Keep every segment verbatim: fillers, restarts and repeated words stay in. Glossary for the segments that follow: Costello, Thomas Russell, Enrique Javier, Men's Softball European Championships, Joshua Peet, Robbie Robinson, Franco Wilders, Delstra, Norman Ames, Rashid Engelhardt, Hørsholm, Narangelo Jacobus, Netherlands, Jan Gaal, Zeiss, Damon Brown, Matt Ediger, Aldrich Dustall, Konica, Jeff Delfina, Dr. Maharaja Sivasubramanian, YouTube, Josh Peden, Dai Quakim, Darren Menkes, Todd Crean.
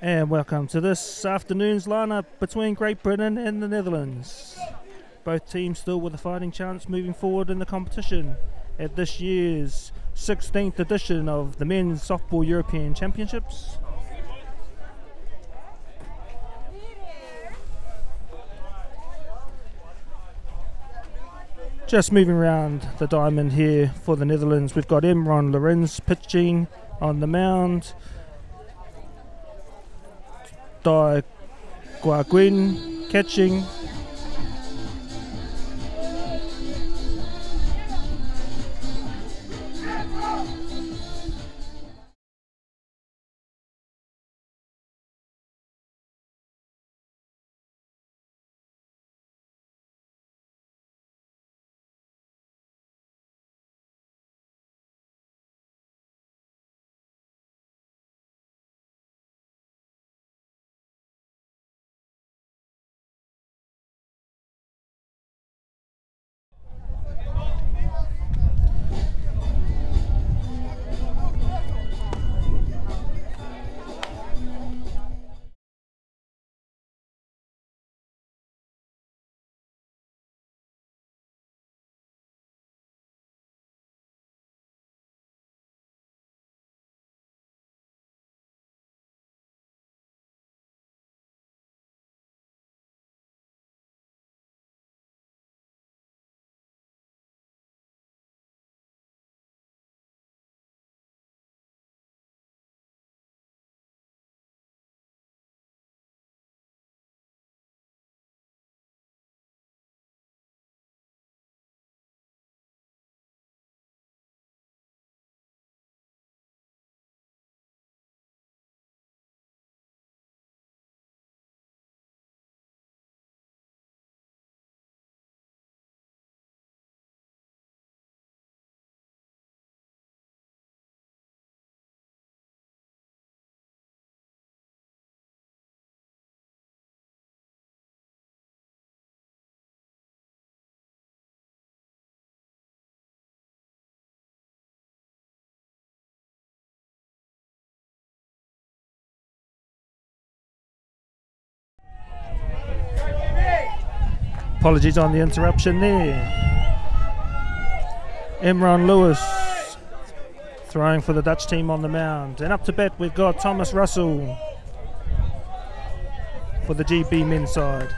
And welcome to this afternoon's lineup between Great Britain and the Netherlands. Both teams still with a fighting chance moving forward in the competition at this year's sixteenth edition of the Men's Softball European Championships. Just moving around the diamond here for the Netherlands, we've got Imron Lorenz pitching on the mound. Dai Quakim catching. Apologies on the interruption there. Imron Lewis throwing for the Dutch team on the mound. And up to bat we've got Thomas Russell for the G B men's side.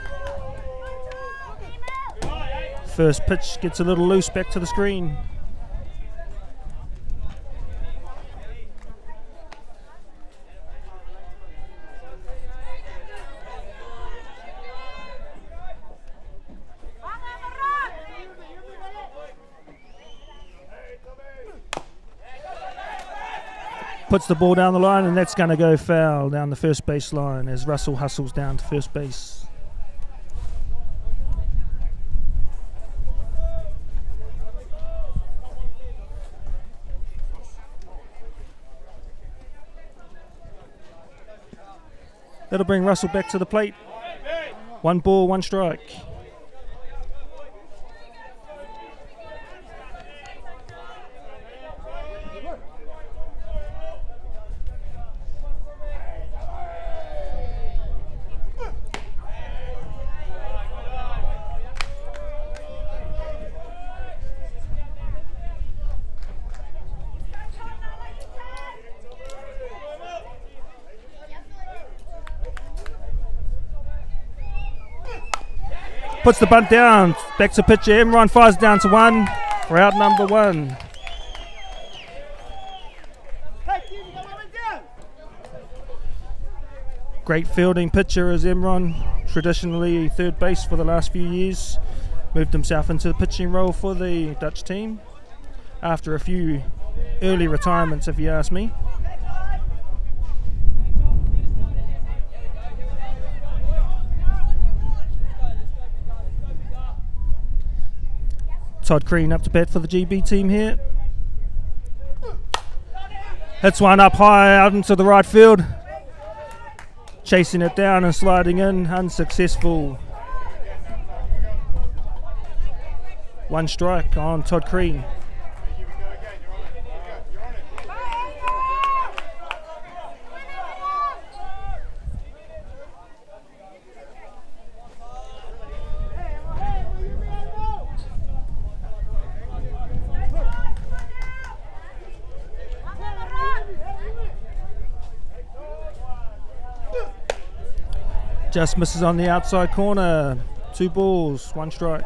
First pitch gets a little loose back to the screen. Puts the ball down the line, and that's going to go foul down the first base line as Russell hustles down to first base. That'll bring Russell back to the plate. One ball, one strike. Puts the bunt down, back to pitcher, Imron fires down to one for out number one. Great fielding pitcher is Imron, traditionally third base for the last few years. Moved himself into the pitching role for the Dutch team after a few early retirements, if you ask me. Todd Crean up to bat for the G B team here. Hits one up high out into the right field. Chasing it down and sliding in, unsuccessful. One strike on Todd Crean. Just misses on the outside corner. Two balls, one strike.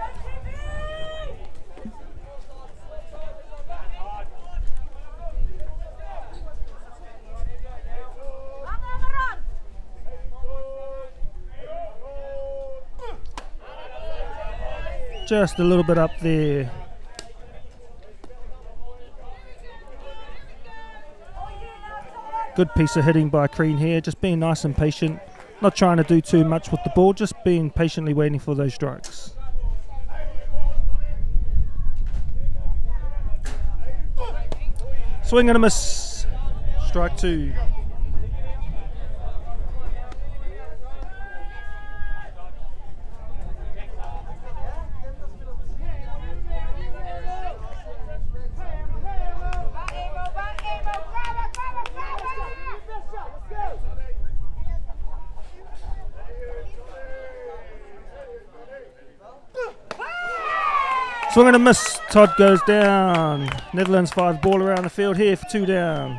Just a little bit up there. Good piece of hitting by Crean here, just being nice and patient, not trying to do too much with the ball, just being patiently waiting for those strikes. Swing and a miss, strike two. Swing and a miss, Todd goes down. Netherlands five ball around the field here for two down.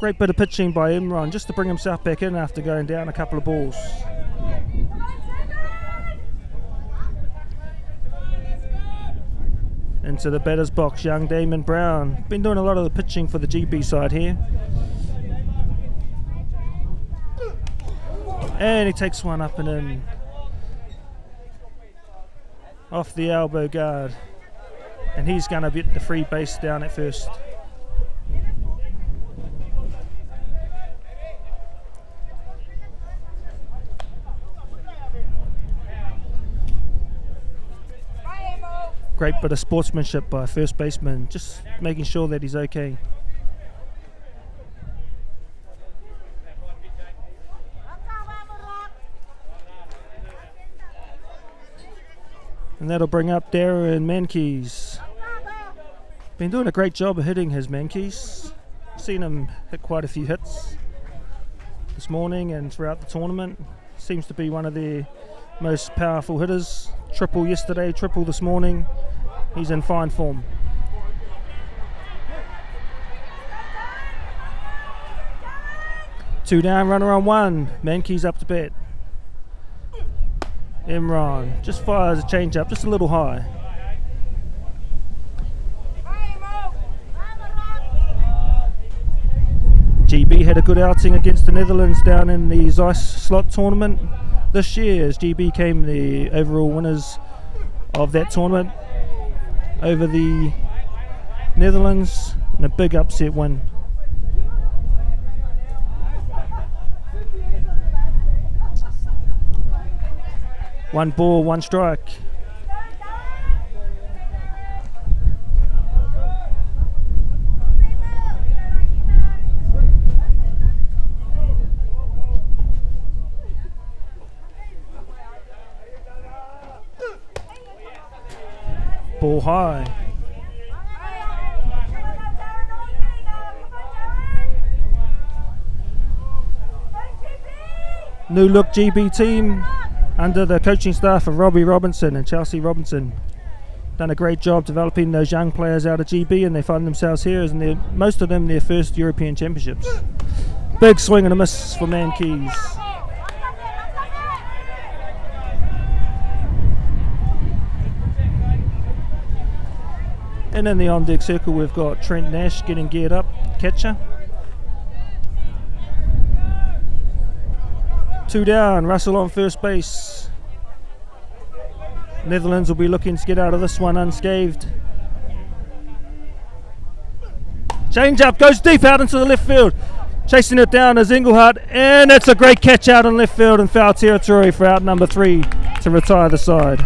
Great bit of pitching by Imron just to bring himself back in after going down a couple of balls. Into the batter's box, young Damon Brown. Been doing a lot of the pitching for the G B side here. And he takes one up and in. Off the elbow guard. And he's going to get the free base down at first. Great bit of sportsmanship by first baseman. Just making sure that he's okay. And that'll bring up Darren Menkes. Been doing a great job of hitting his Menkes. Seen him hit quite a few hits this morning and throughout the tournament. Seems to be one of their most powerful hitters. Triple yesterday, triple this morning. He's in fine form. Two down, runner on one. Menkes up to bat. Imron just fires a change up, just a little high. G B had a good outing against the Netherlands down in the Zeiss slot tournament this year, as G B came the overall winners of that tournament over the Netherlands in a big upset win. One ball, one strike. Ball high. New look G B team, under the coaching staff of Robbie Robinson and Chelsea Robinson. Done a great job developing those young players out of G B, and they find themselves here as in most of them their first European Championships. Big swing and a miss for Menkes. And in the on-deck circle we've got Trent Nash getting geared up, catcher. Two down, Russell on first base. Netherlands will be looking to get out of this one unscathed. Change up, goes deep out into the left field. Chasing it down is Engelhardt, and it's a great catch out in left field and foul territory for out number three to retire the side.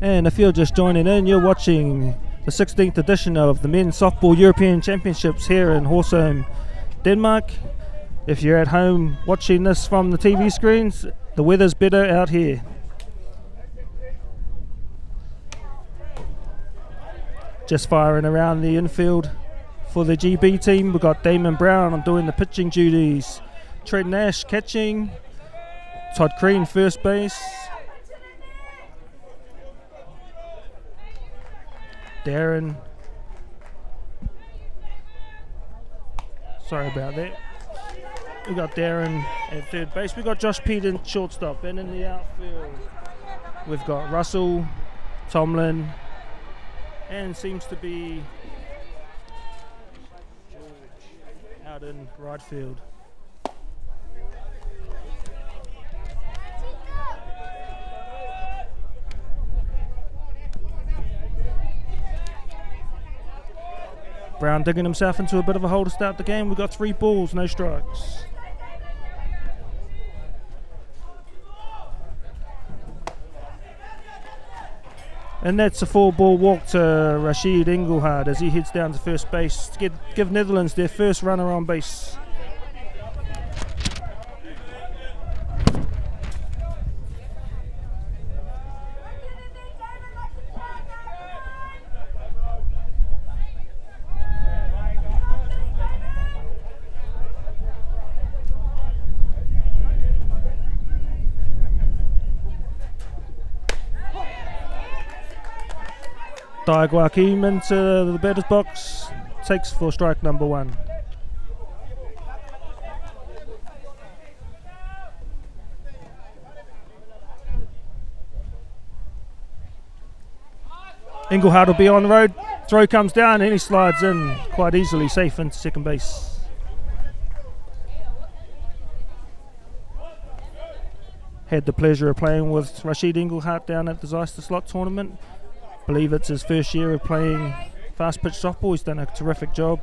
And if you're just joining in, you're watching the sixteenth edition of the Men's Softball European Championships here in Hørsholm, Denmark. If you're at home watching this from the T V screens, the weather's better out here. Just firing around the infield for the G B team. We've got Damon Brown doing the pitching duties, Trent Nash catching, Todd Crean first base, Darren, sorry about that, we got Darren at third base, we got Josh Peden shortstop, and in the outfield we've got Russell, Tomlin, and seems to be George out in right field. Brown digging himself into a bit of a hole to start the game. We've got three balls, no strikes. And that's a four ball walk to Rashid Engelhardt as he heads down to first base to get, give Netherlands their first runner on base. Dai Quakim into the batter's box, takes for strike number one. Engelhardt will be on the road, throw comes down and he slides in quite easily, safe into second base. Had the pleasure of playing with Rashid Engelhardt down at the Zeiss the slot tournament. I believe it's his first year of playing fast pitch softball. He's done a terrific job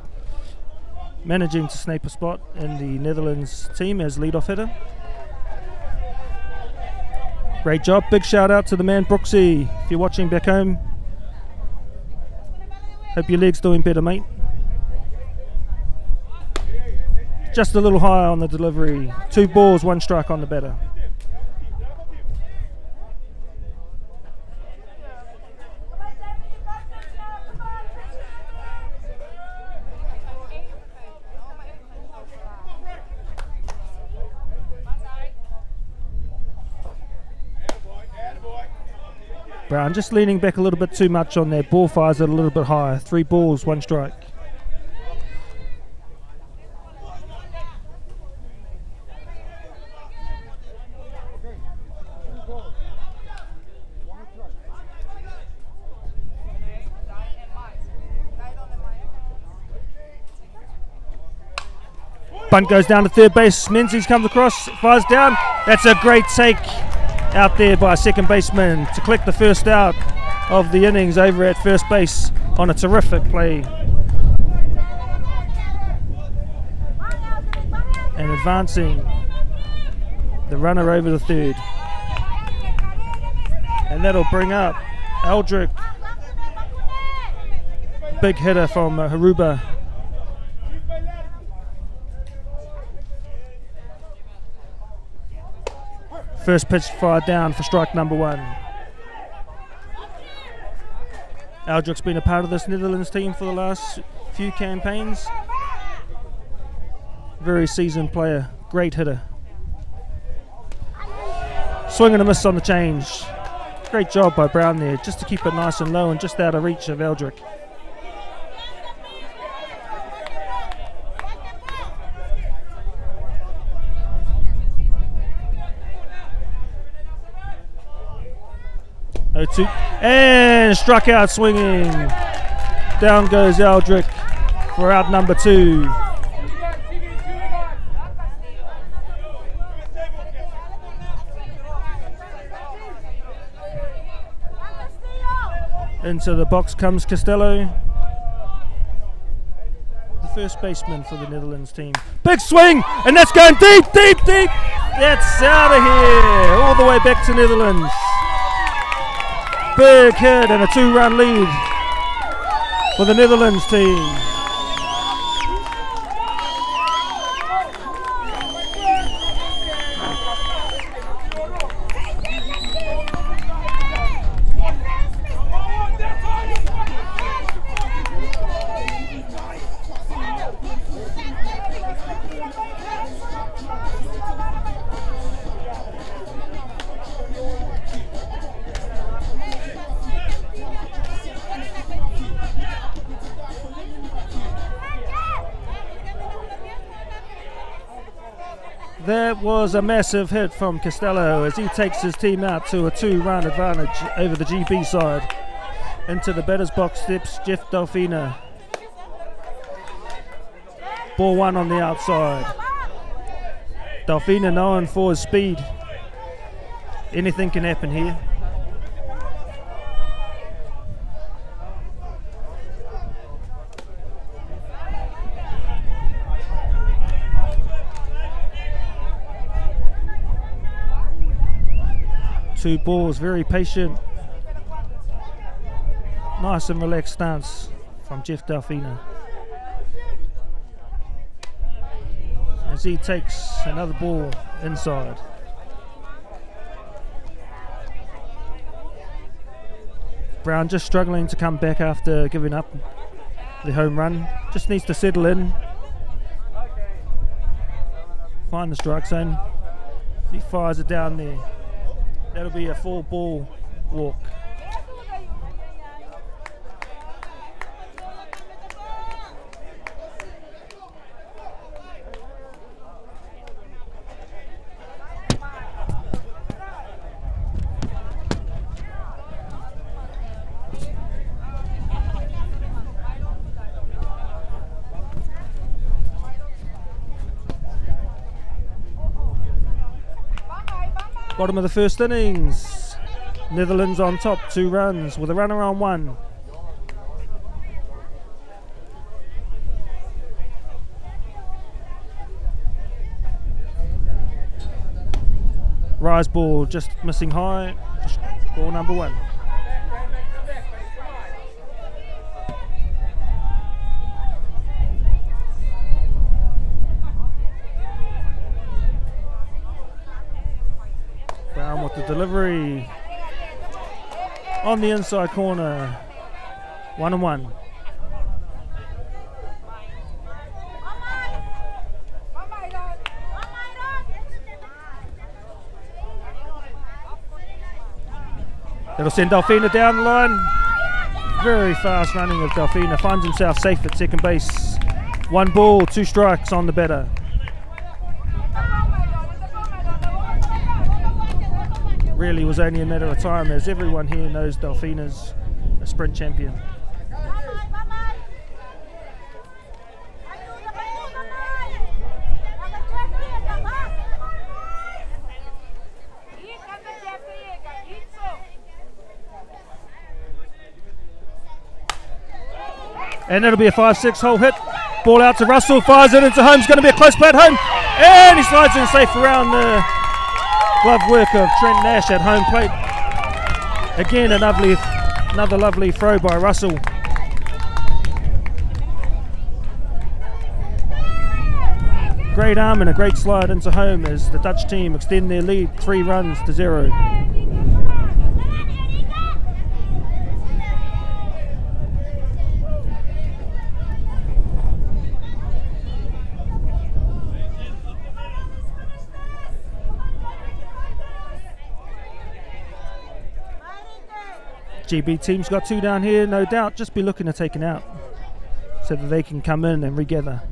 managing to snap a spot in the Netherlands team as leadoff hitter. Great job. Big shout out to the man Brooksy. If you're watching back home, hope your leg's doing better, mate. Just a little higher on the delivery. Two balls, one strike on the batter. Brown just leaning back a little bit too much on that ball, fires it a little bit higher. Three balls, one strike. Bunt goes down to third base. Menzies comes across, fires down. That's a great take out there by second baseman to collect the first out of the innings over at first base on a terrific play. And advancing the runner over the third. And that'll bring up Eldrick, big hitter from uh, Haruba. First pitch fired down for strike number one. Aldrich's been a part of this Netherlands team for the last few campaigns. Very seasoned player, great hitter. Swing and a miss on the change. Great job by Brown there, just to keep it nice and low and just out of reach of Eldrick. oh two, and struck out swinging. Down goes Eldrick for out number two. Into the box comes Costello, the first baseman for the Netherlands team. Big swing, and that's going deep, deep, deep. That's out of here, all the way back to Netherlands. Big hit and a two-run lead for the Netherlands team. That was a massive hit from Costello as he takes his team out to a two-run advantage over the G B side. Into the batter's box steps Jeff Delfina. Ball one on the outside. Delfina known for his speed. Anything can happen here. Two balls, very patient. Nice and relaxed stance from Jeff Delfina. As he takes another ball inside. Brown just struggling to come back after giving up the home run. Just needs to settle in. Find the strike zone. He fires it down there. That'll be a four ball walk. Bottom of the first innings, Netherlands on top, two runs with a runner on one. Rise ball just missing high, just ball number one. With the delivery on the inside corner, one and one. It'll send Delfina down the line. Very fast running of Delfina, finds himself safe at second base. One ball, two strikes on the batter. Really was only a matter of time, as everyone here knows Delfina's a sprint champion. And it'll be a five six hole hit. Ball out to Russell, fires it into home. It's going to be a close play at home, and he slides in safe around the glove work of Trent Nash at home plate. Again, a lovely, another lovely throw by Russell. Great arm and a great slide into home as the Dutch team extend their lead three runs to zero. G B team's got two down here, no doubt. Just be looking to take it out so that they can come in and regather.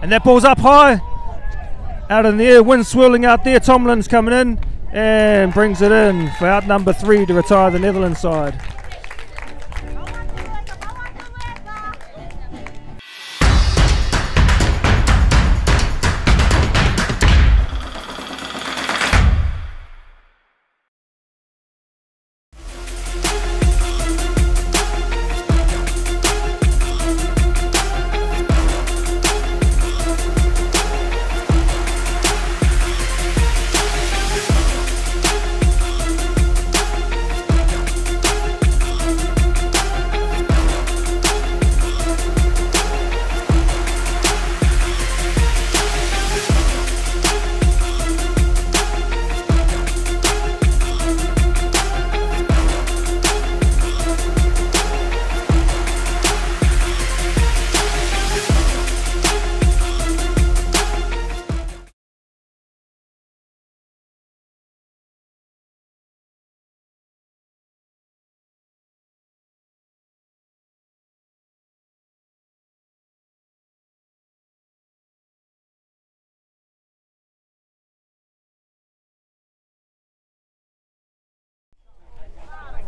And that ball's up high, out in the air, wind swirling out there. Tomlin's coming in and brings it in for out number three to retire the Netherlands side.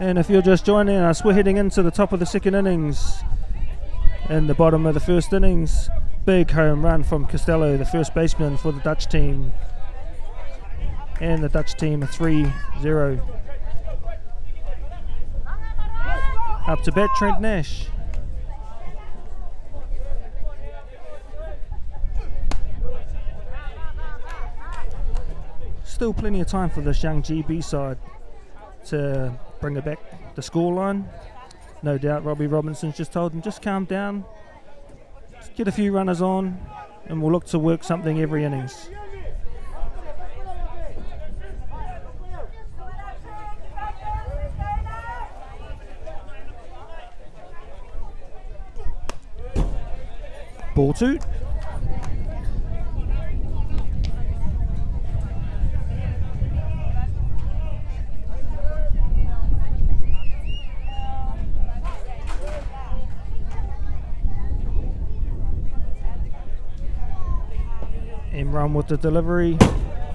And if you're just joining us, we're heading into the top of the second innings. In the bottom of the first innings, big home run from Costello, the first baseman for the Dutch team. And the Dutch team three zero. Up to bat, Trent Nash. Still plenty of time for this young G B side to bring it back the scoreline. No doubt Robbie Robinson's just told them, just calm down, just get a few runners on, and we'll look to work something every innings. Ball two. Imron with the delivery,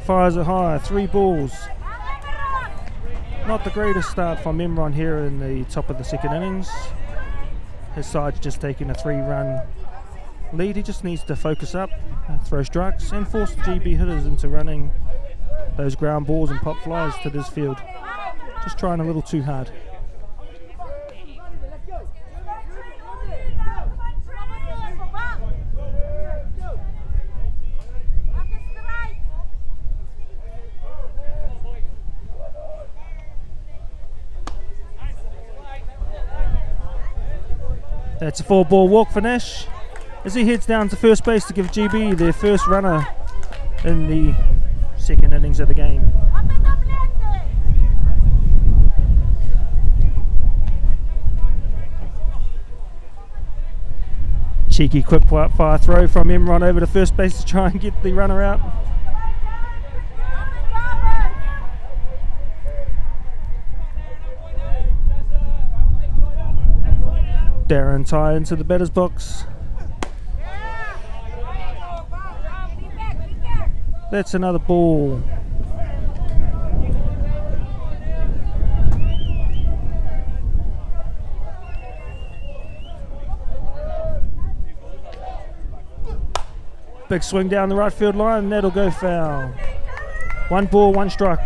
fires it high, three balls. Not the greatest start from Imron here in the top of the second innings. His side's just taking a three-run lead. He just needs to focus up, throw strikes, and force the G B hitters into running those ground balls and pop flies to this field. Just trying a little too hard. That's a four ball walk for Nash as he heads down to first base to give G B their first runner in the second innings of the game. Cheeky quick fire throw from Imron over to first base to try and get the runner out. Darren Tsai into the batter's box. That's another ball. Big swing down the right field line, and that'll go foul. One ball, one strike.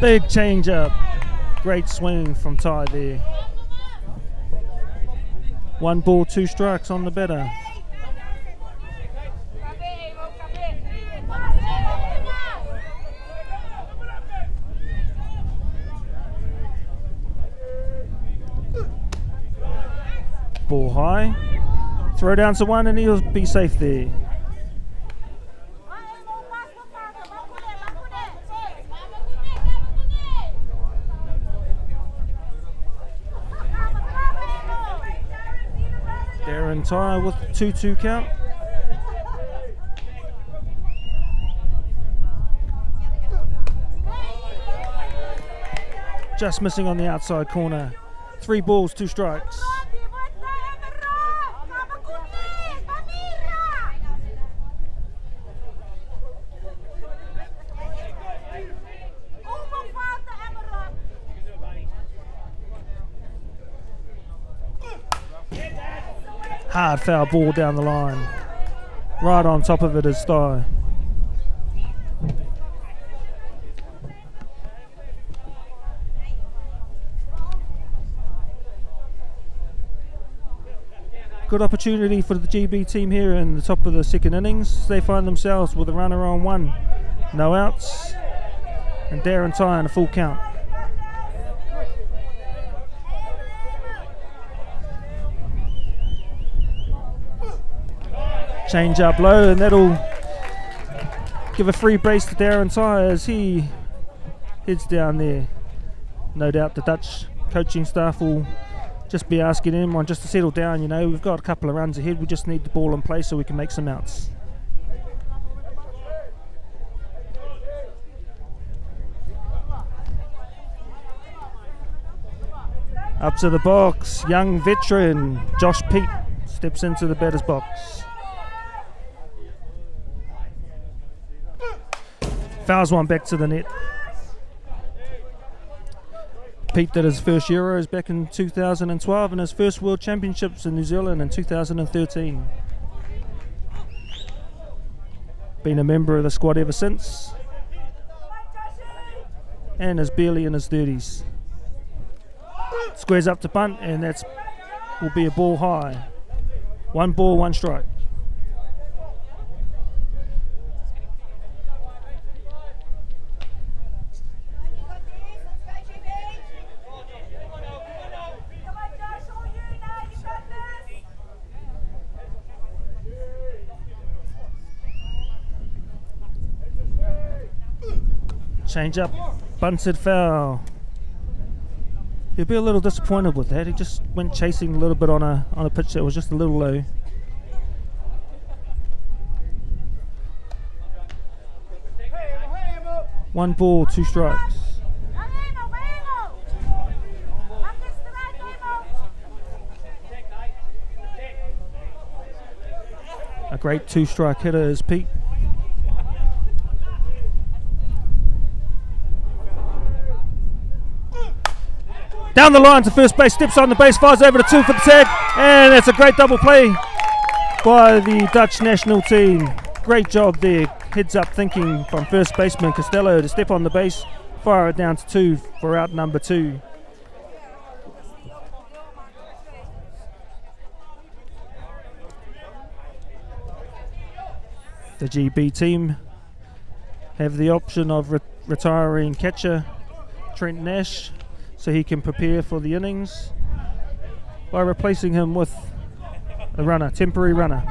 Big change up. Great swing from Ty there. One ball, two strikes on the batter. Ball high. Throw down to one and he'll be safe there. Tire with two two count. Just missing on the outside corner. Three balls, two strikes. Hard foul ball down the line. Right on top of it is Dai. Good opportunity for the G B team here in the top of the second innings. They find themselves with a runner on one. No outs. And Darren Tsai in a full count. Change up low, and that'll give a free brace to Darren Tsai as he heads down there. No doubt the Dutch coaching staff will just be asking him just to settle down. You know, we've got a couple of runs ahead. We just need the ball in play so we can make some outs. Up to the box, young veteran Josh Peet steps into the batter's box. Fouls one back to the net. Peet did his first Euros back in two thousand twelve and his first World Championships in New Zealand in two thousand thirteen. Been a member of the squad ever since and is barely in his thirties. Squares up to bunt, and that's will be a ball high. One ball, one strike. Change up, bunted foul. He'll be a little disappointed with that. He just went chasing a little bit on a on a pitch that was just a little low. One ball, two strikes. A great two-strike hitter is Peet. Down the line to first base, steps on the base, fires over to two for the tag, and it's a great double play by the Dutch national team. Great job there, heads up thinking from first baseman Costello to step on the base, fire it down to two for out number two. The G B team have the option of re retiring catcher Trent Nash, so he can prepare for the innings by replacing him with a runner, temporary runner.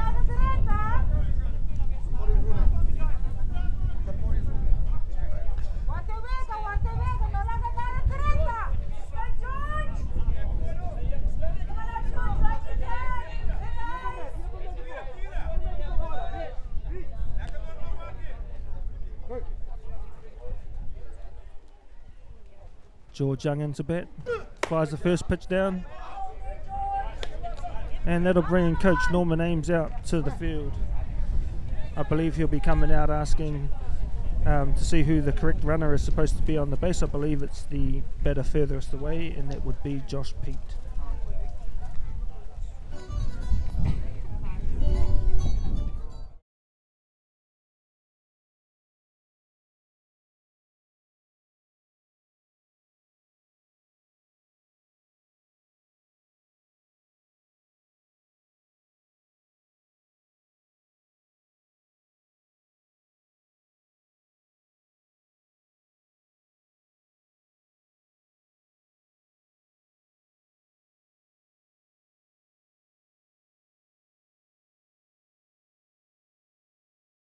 George Young into bat, fires the first pitch down, and that'll bring in coach Norman Ames out to the field. I believe he'll be coming out asking um, to see who the correct runner is supposed to be on the base. I believe it's the batter furthest away, and that would be Josh Peet.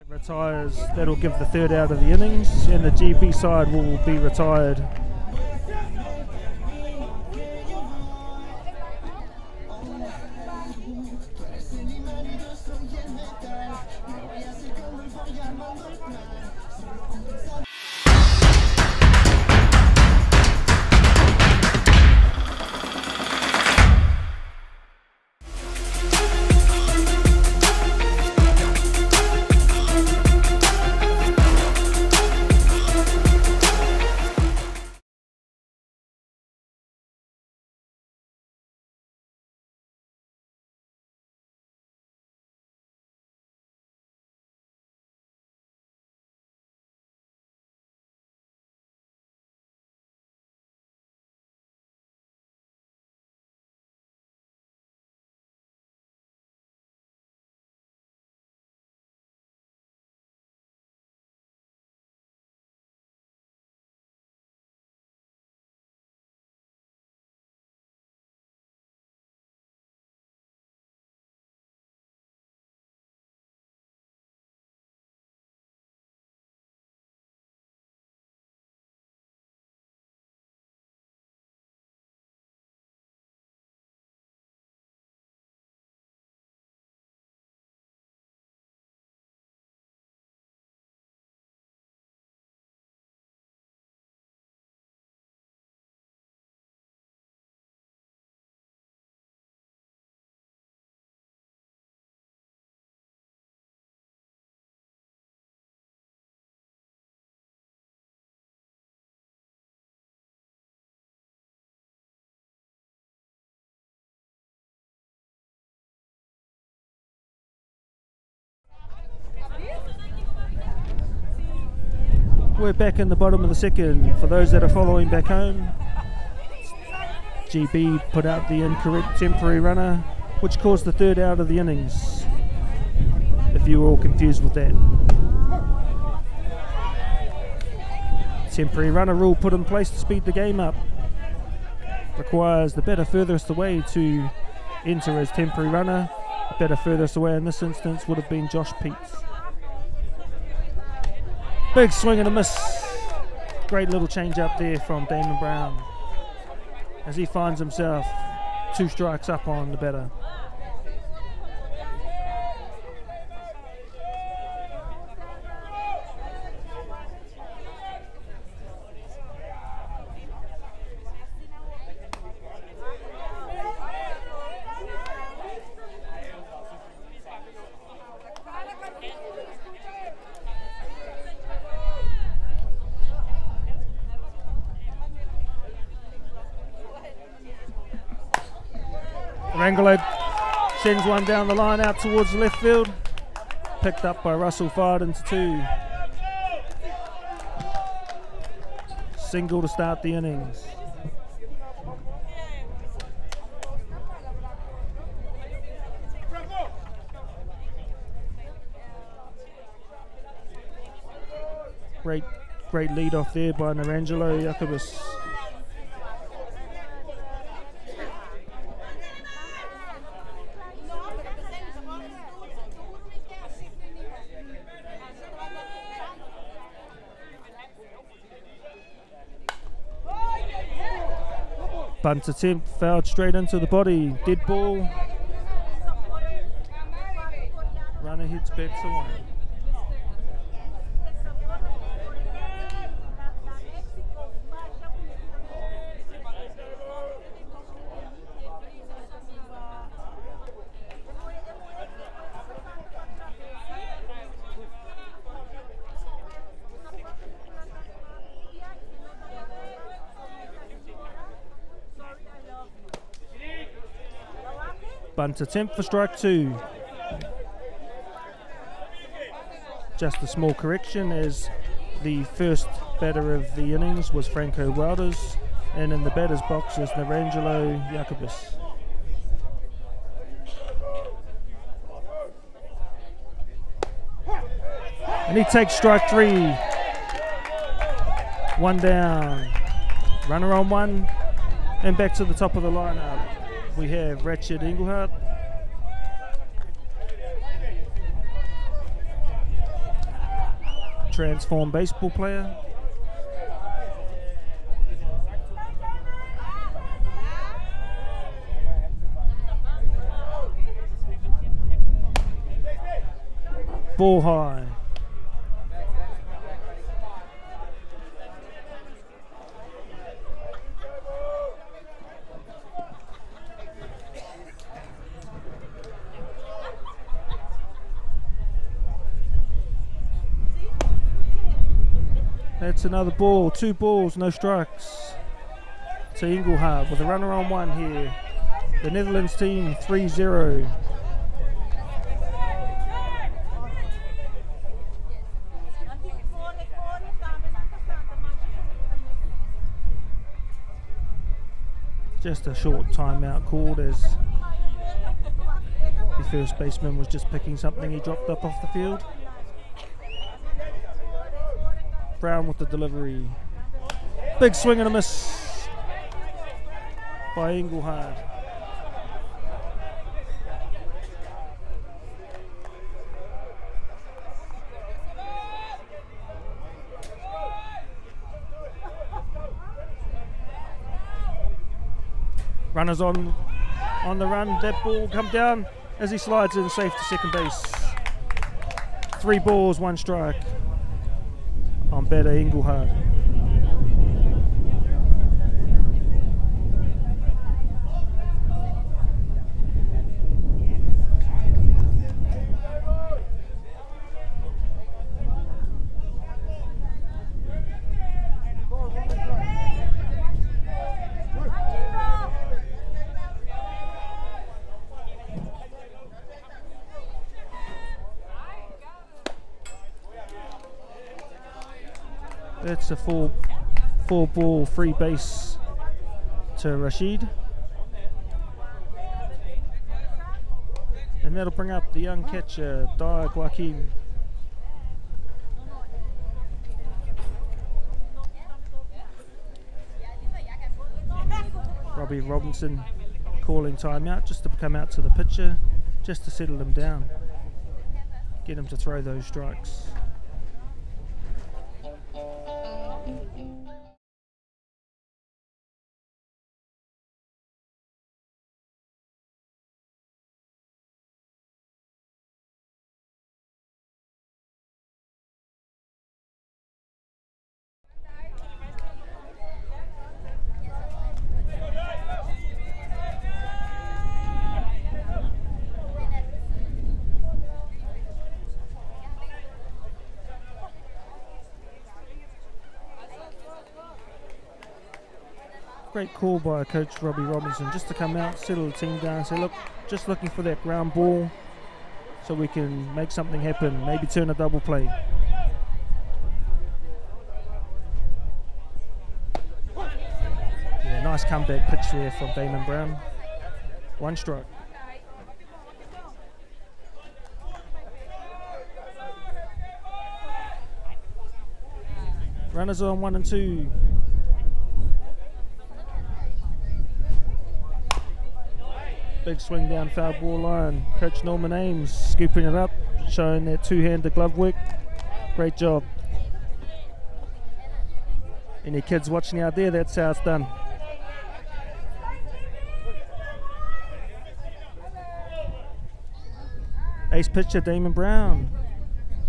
Retires, that'll give the third out of the innings, and the G B side will be retired. We're back in the bottom of the second. For those that are following back home, G B put out the incorrect temporary runner, which caused the third out of the innings, if you were all confused with that. Temporary runner rule put in place to speed the game up. Requires the batter furthest away to enter as temporary runner. The batter furthest away in this instance would have been Josh Peet. Big swing and a miss. Great little change up there from Damon Brown, as he finds himself two strikes up on the batter. Narangelo sends one down the line out towards the left field. Picked up by Russell, fired into two. Single to start the innings. Great, great lead off there by Narangelo Jacobus. Bunt attempt fouled straight into the body. Dead ball. Runner heads back to one. Bunt attempt for strike two. Just a small correction, as the first batter of the innings was Franco Wilders, and in the batter's box is Narangelo Jacobus. And he takes strike three. One down. Runner on one, and back to the top of the lineup. We have Richard Engelhardt, transformed baseball player. Ball high. That's another ball, two balls, no strikes to Engelhardt with a runner on one here. The Netherlands team three zero. Just a short timeout called as the first baseman was just picking something he dropped up off the field. Brown with the delivery. Big swing and a miss by Engelhardt. Runners on on the run. That ball will come down as he slides in safe to second base. Three balls, one strike on batter Engelhardt. It's a four, four ball free base to Rashid. And that'll bring up the young catcher, Dai Quakim. Robbie Robinson calling timeout just to come out to the pitcher, just to settle him down, get him to throw those strikes. Great call by Coach Robbie Robinson just to come out, settle the team down, say, look, just looking for that ground ball so we can make something happen, maybe turn a double play. Yeah, nice comeback pitch there from Damon Brown. One strike. Runners on one and two. Big swing down foul ball line. Coach Norman Ames scooping it up, showing that two-handed glove work. Great job. Any kids watching out there, that's how it's done. Ace pitcher Damon Brown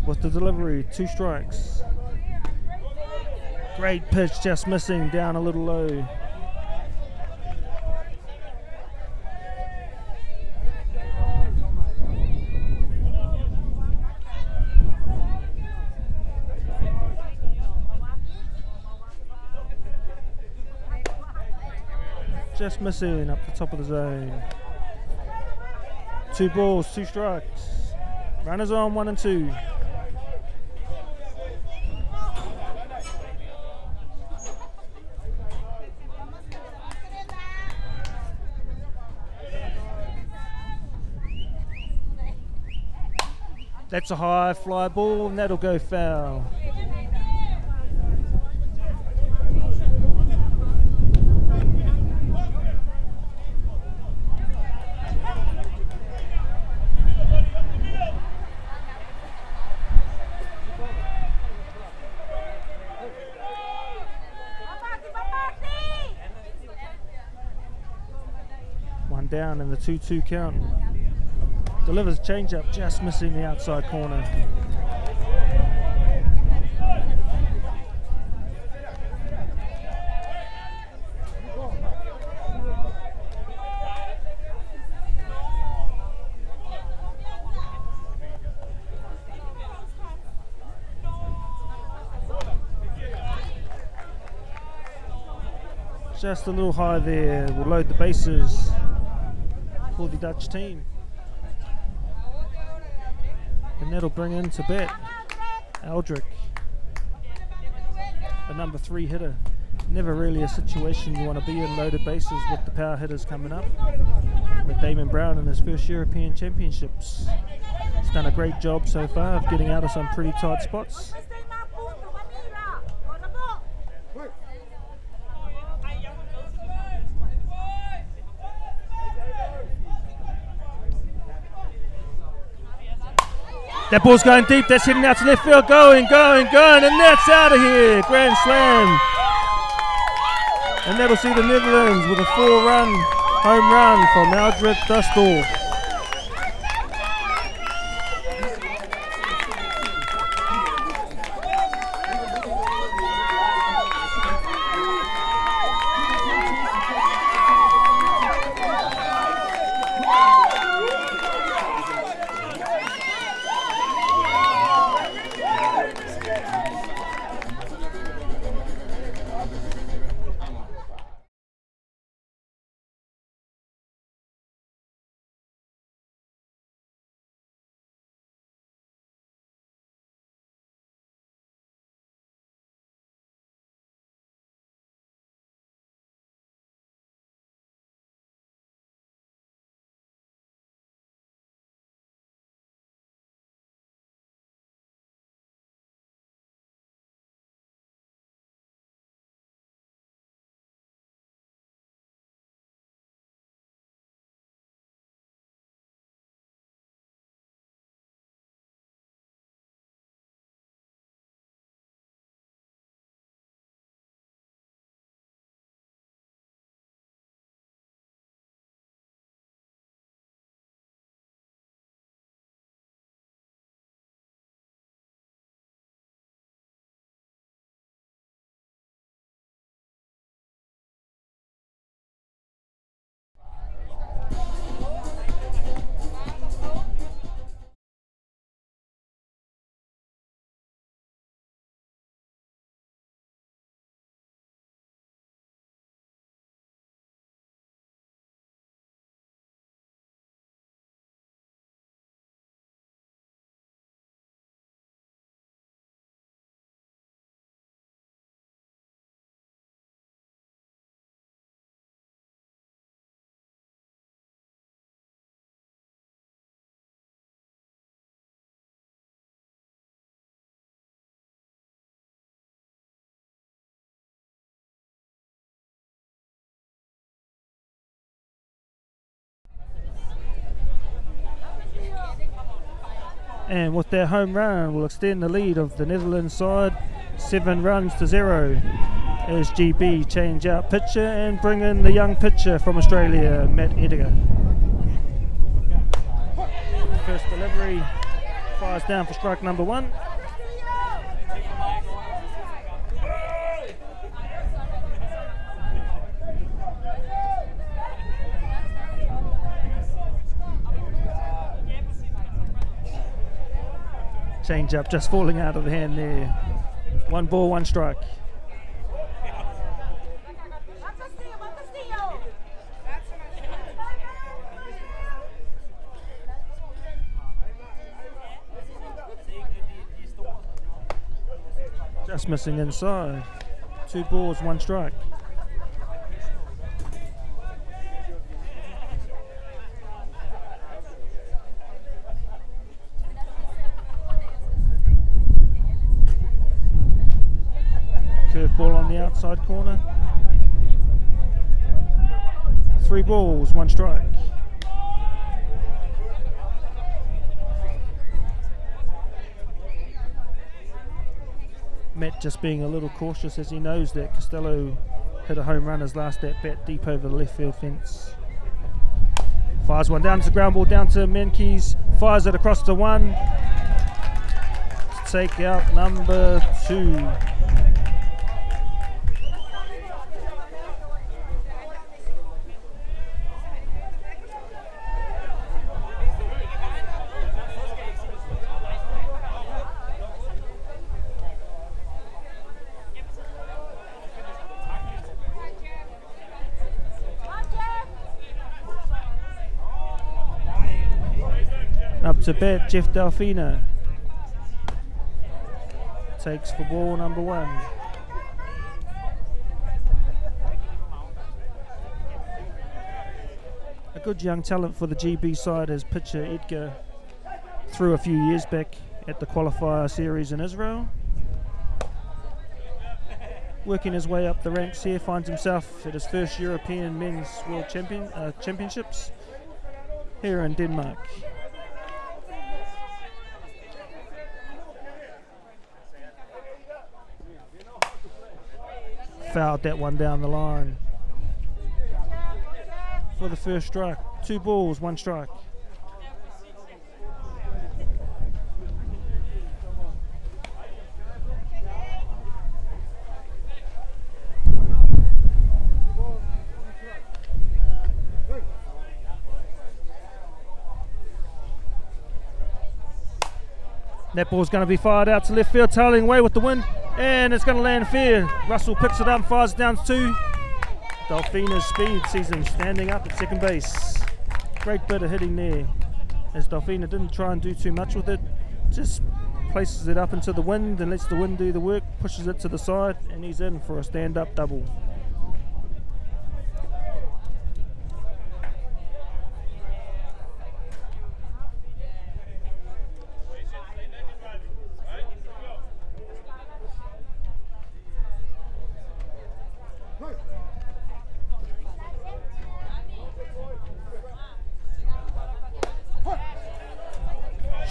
with the delivery, two strikes. Great pitch, just missing, down a little low. Just missing up the top of the zone. Two balls, two strikes. Runners on one and two. That's a high fly ball, and that'll go foul. Down in the two two count. Delivers change up, just missing the outside corner. Just a little high there. We'll load the bases for the Dutch team, and that'll bring in to bat Eldrick, the number three hitter. Never really a situation you want to be in, loaded bases with the power hitters coming up. With Damon Brown in his first European Championships, he's done a great job so far of getting out of some pretty tight spots. That ball's going deep, that's heading out to left field, going, going, going, and that's out of here. Grand slam. And that'll see the Netherlands with a four-run home run from Aldrich Dustall. and with their home run will extend the lead of the Netherlands side seven runs to zero as G B change out pitcher and bring in the young pitcher from Australia, Matt Ediger. First delivery fires down for strike number one. Change up just falling out of the hand there. One ball, one strike. Just missing inside. Two balls, one strike. Ball on the outside corner. Three balls, one strike. Matt just being a little cautious as he knows that Costello hit a home run his last at bat deep over the left field fence. Fires one down to the ground ball down to Menkes. Fires it across to one. To take out number two. To bat, Jeff Delfina takes for ball number one. A good young talent for the G B side as pitcher Edgar threw a few years back at the qualifier series in Israel. Working his way up the ranks here, finds himself at his first European Men's World Champion, uh, Championships here in Denmark. Fouled that one down the line for the first strike. Two balls, one strike. That ball's going to be fired out to left field, tailing away with the wind. And it's going to land fair. Russell picks it up, fires it down to two. Delfina's speed sees him standing up at second base. Great bit of hitting there, as Delfina didn't try and do too much with it. Just places it up into the wind and lets the wind do the work, pushes it to the side, and he's in for a stand-up double.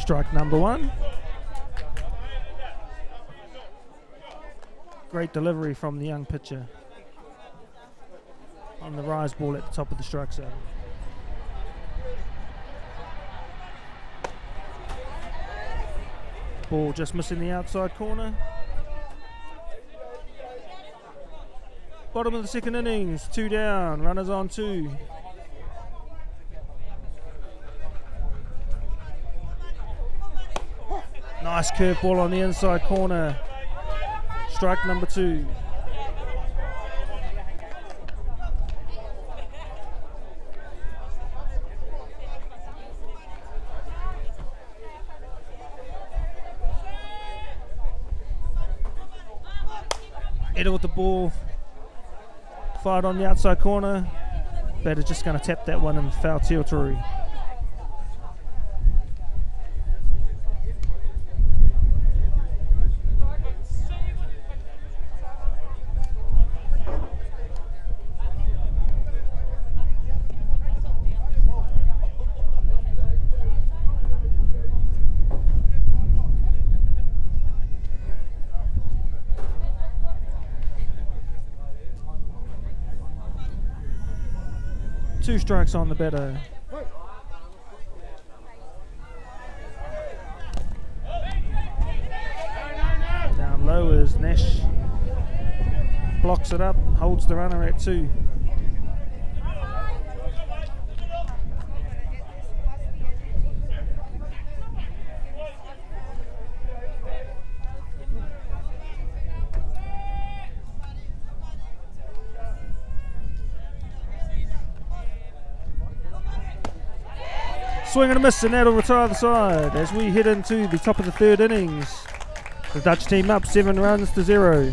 Strike number one. Great delivery from the young pitcher on the rise ball at the top of the strike zone. Ball just missing the outside corner. Bottom of the second innings, two down, runners on two. Nice curveball on the inside corner. Strike number two. Edel with the ball. Fired on the outside corner. Batter just going to tap that one in foul territory. Two strikes on the batter. Down low as Nash blocks it up, holds the runner at two. Swing and a miss, and that'll retire the side as we head into the top of the third innings. The Dutch team up seven runs to zero.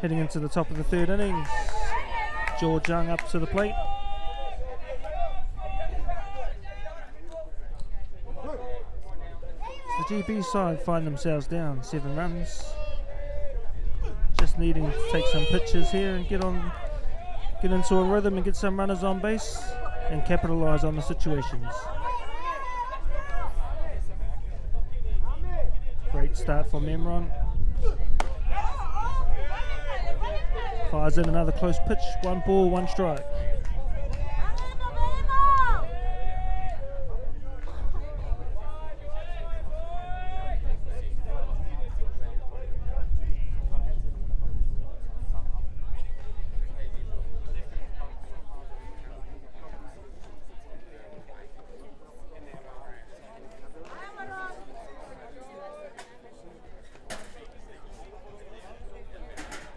Heading into the top of the third innings. George Young up to the plate. The G B side find themselves down seven runs. Just needing to take some pitches here and get on, get into a rhythm and get some runners on base and capitalise on the situations. Great start for Imron. Fires in another close pitch, one ball, one strike.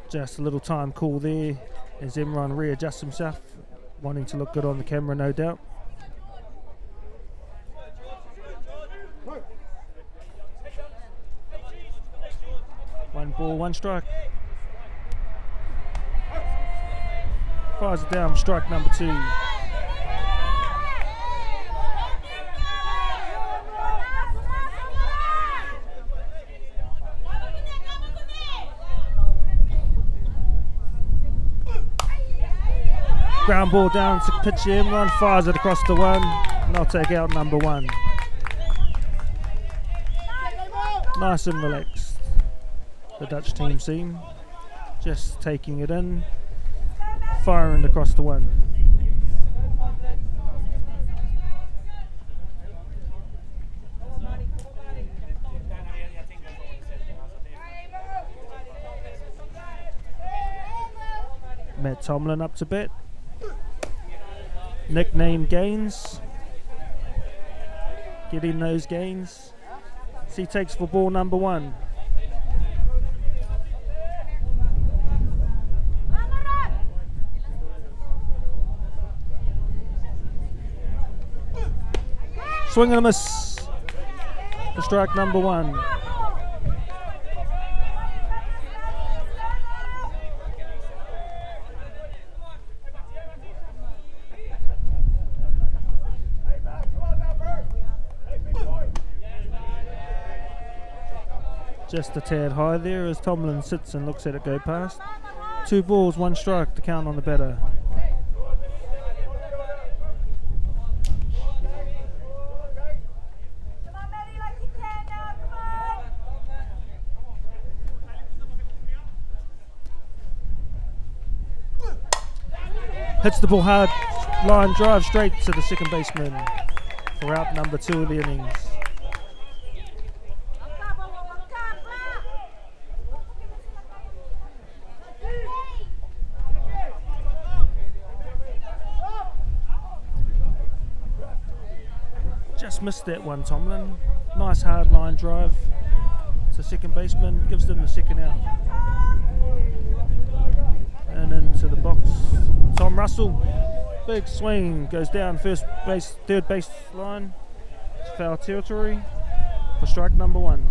Just a little time call there as Imron readjusts himself, wanting to look good on the camera, no doubt. One ball, one strike. Fires it down, strike number two. Ground ball down to pitch. Imron fires it across the one, and I'll take out number one. Nice and relaxed, the Dutch team seem, just taking it in, firing across the one. Matt Tomlin up to bat. Nickname Gaines, get in those gains, as he takes for ball number one. Swing and a miss for strike number one. just a tad high there as Tomlin sits and looks at it go past. Two balls, one strike to count on the batter. Hits the ball hard, line drive straight to the second baseman for out number two of the innings. Just missed that one, Tomlin. Nice hard line drive to second baseman, gives them the second out. And into the box, Tom Russell, big swing, goes down first base, third base line, it's foul territory for strike number one.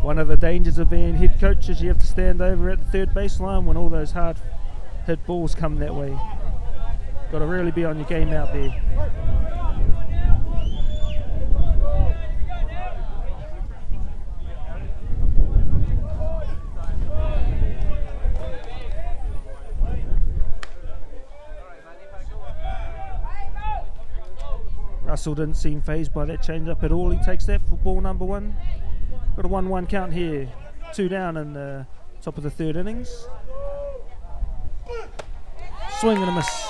One of the dangers of being head coach is you have to stand over at the third base line when all those hard hit balls come that way. Got to really be on your game out there. Russell didn't seem fazed by that change-up at all. He takes that for ball number one. Got a one one count here. Two down in the top of the third innings. Swing and a miss.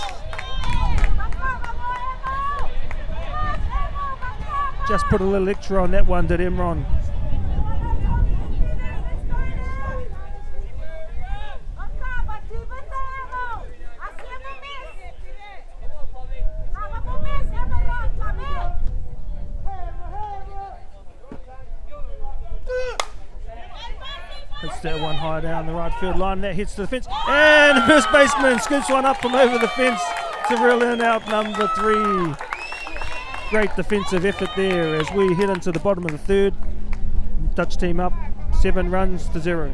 Just put a little extra on that one, did Imron. That one high down the right field line, that hits to the fence, and the first baseman scoops one up from over the fence to reel in out number three. Great defensive effort there as we head into the bottom of the third. Dutch team up seven runs to zero.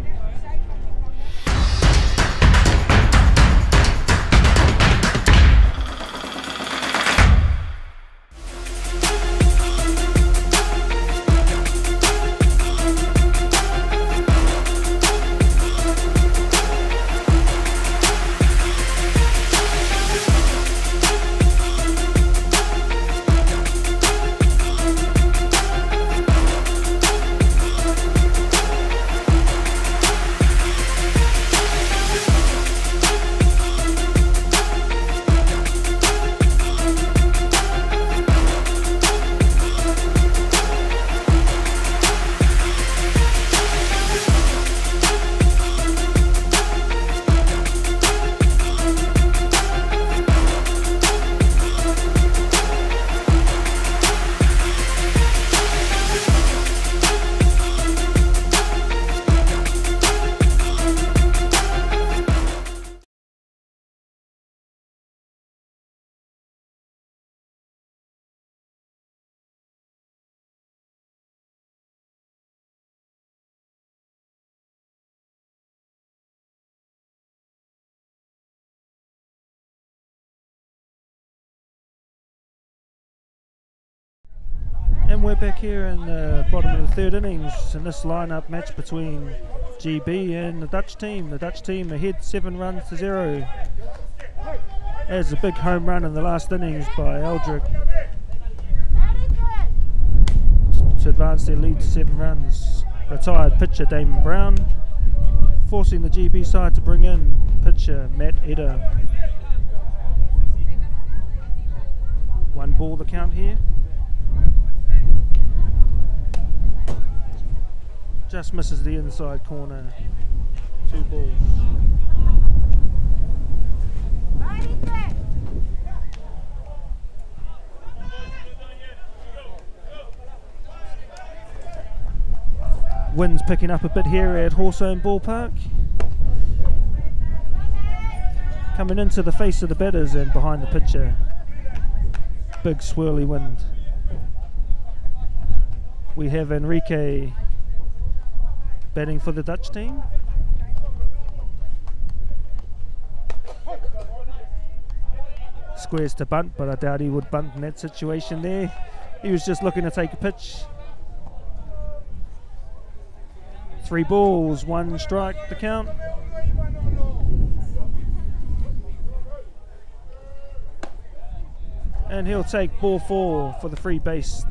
And we're back here in the bottom of the third innings in this lineup match between G B and the Dutch team. The Dutch team ahead seven runs to zero. As a big home run in the last innings by Eldrick to advance their lead to seven runs. Retired pitcher Damon Brown forcing the G B side to bring in pitcher Matt Ediger. One ball the count here. Just misses the inside corner. Two balls. Wind's picking up a bit here at Hørsholm Ballpark. Coming into the face of the batters and behind the pitcher. Big swirly wind. We have Enrique batting for the Dutch team. Squares to bunt, but I doubt he would bunt in that situation there. He was just looking to take a pitch. Three balls, one strike the count. And he'll take ball four for the free base.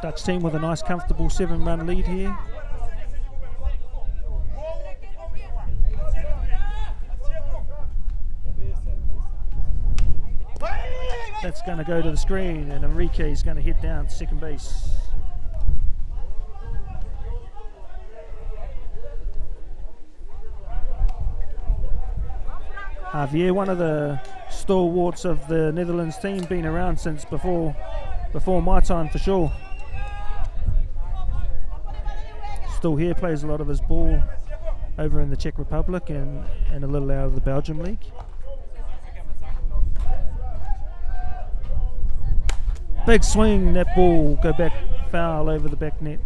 Dutch team with a nice comfortable seven run lead here. That's going to go to the screen and Enrique is going to head down to second base. Javier, one of the stalwarts of the Netherlands team, been around since before before my time for sure. Still here, plays a lot of his ball over in the Czech Republic and, and a little out of the Belgium league. Big swing, that ball go back, foul over the back net.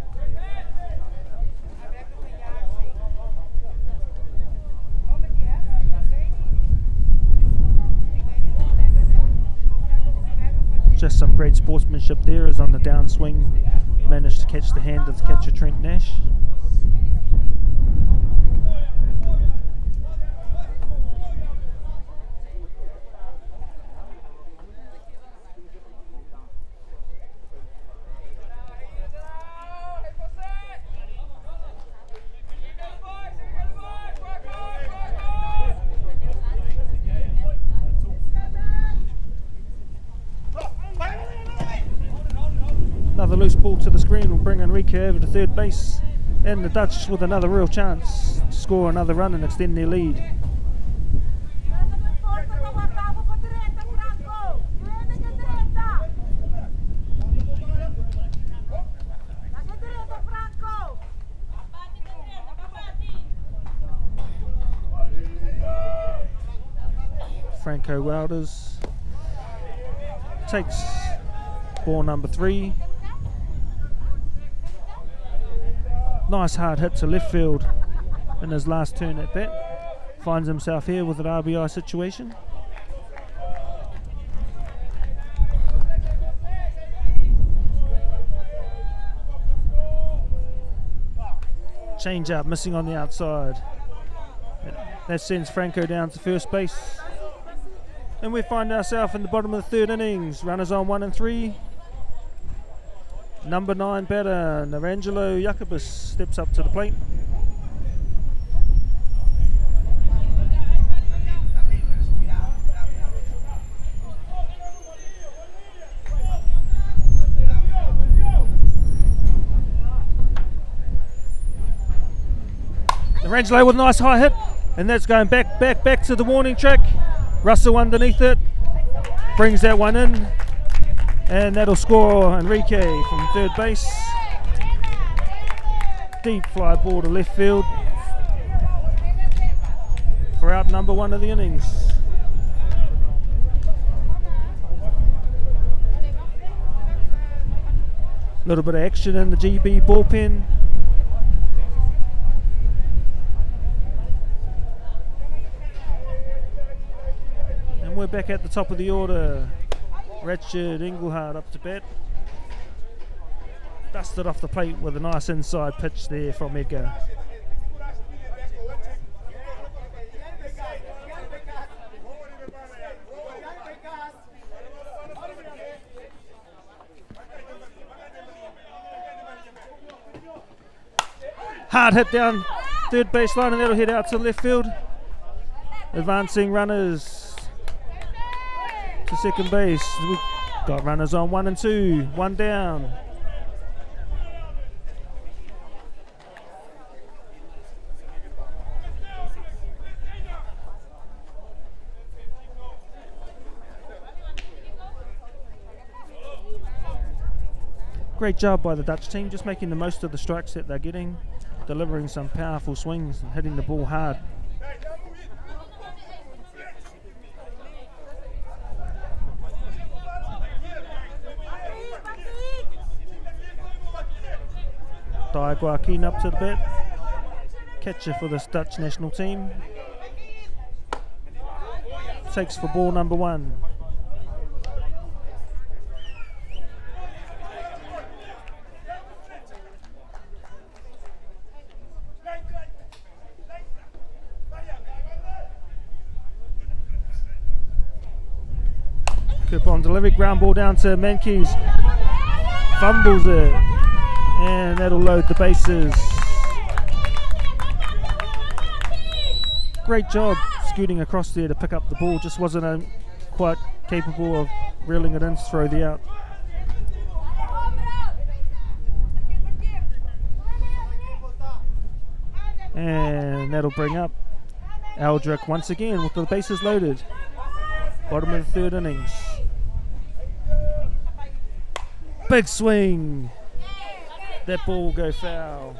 Just some great sportsmanship there, as on the downswing managed to catch the hand of the catcher Trent Nash. Loose ball to the screen will bring Enrique over to third base, and the Dutch with another real chance to score another run and extend their lead. Franco Wilders takes ball number three. Nice hard hit to left field in his last turn at bat. Finds himself here with an R B I situation. Change up, missing on the outside. That sends Franco down to first base. And we find ourselves in the bottom of the third innings. Runners on one and three. Number nine batter, Narangelo Jacobus, steps up to the plate. Narangelo with a nice high hit, and that's going back, back, back to the warning track. Russell underneath it, brings that one in. And that'll score Enrique from third base. Deep fly ball to left field for out number one of the innings. A little bit of action in the G B bullpen. And we're back at the top of the order. Richard Engelhardt up to bat. Dusted off the plate with a nice inside pitch there from Edgar. Hard hit down third baseline, and that'll head out to left field. Advancing runners to second base. We've got runners on one and two, one down. Great job by the Dutch team, just making the most of the strikes that they're getting. delivering some powerful swings and hitting the ball hard. Dai Quakim up to the bat, catcher for this Dutch national team. Takes for ball number one. Good on delivery, ground ball down to Menkes, fumbles it, and that'll load the bases. Great job scooting across there to pick up the ball, just wasn't um, quite capable of reeling it in to throw the out. And that'll bring up Eldrick once again with the bases loaded. Bottom of the third innings. Big swing. That ball will go foul.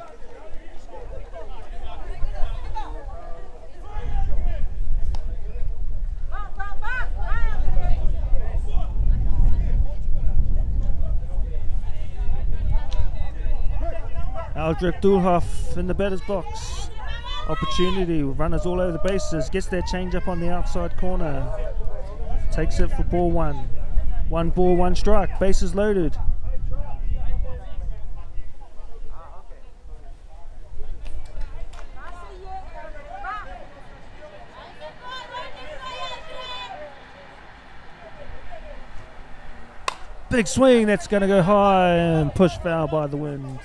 Aldrich Dustall in the batter's box. Opportunity, runners all over the bases. Gets their change up on the outside corner. Takes it for ball one. One ball, one strike. Bases loaded. Big swing, that's going to go high and pushed foul by the wind.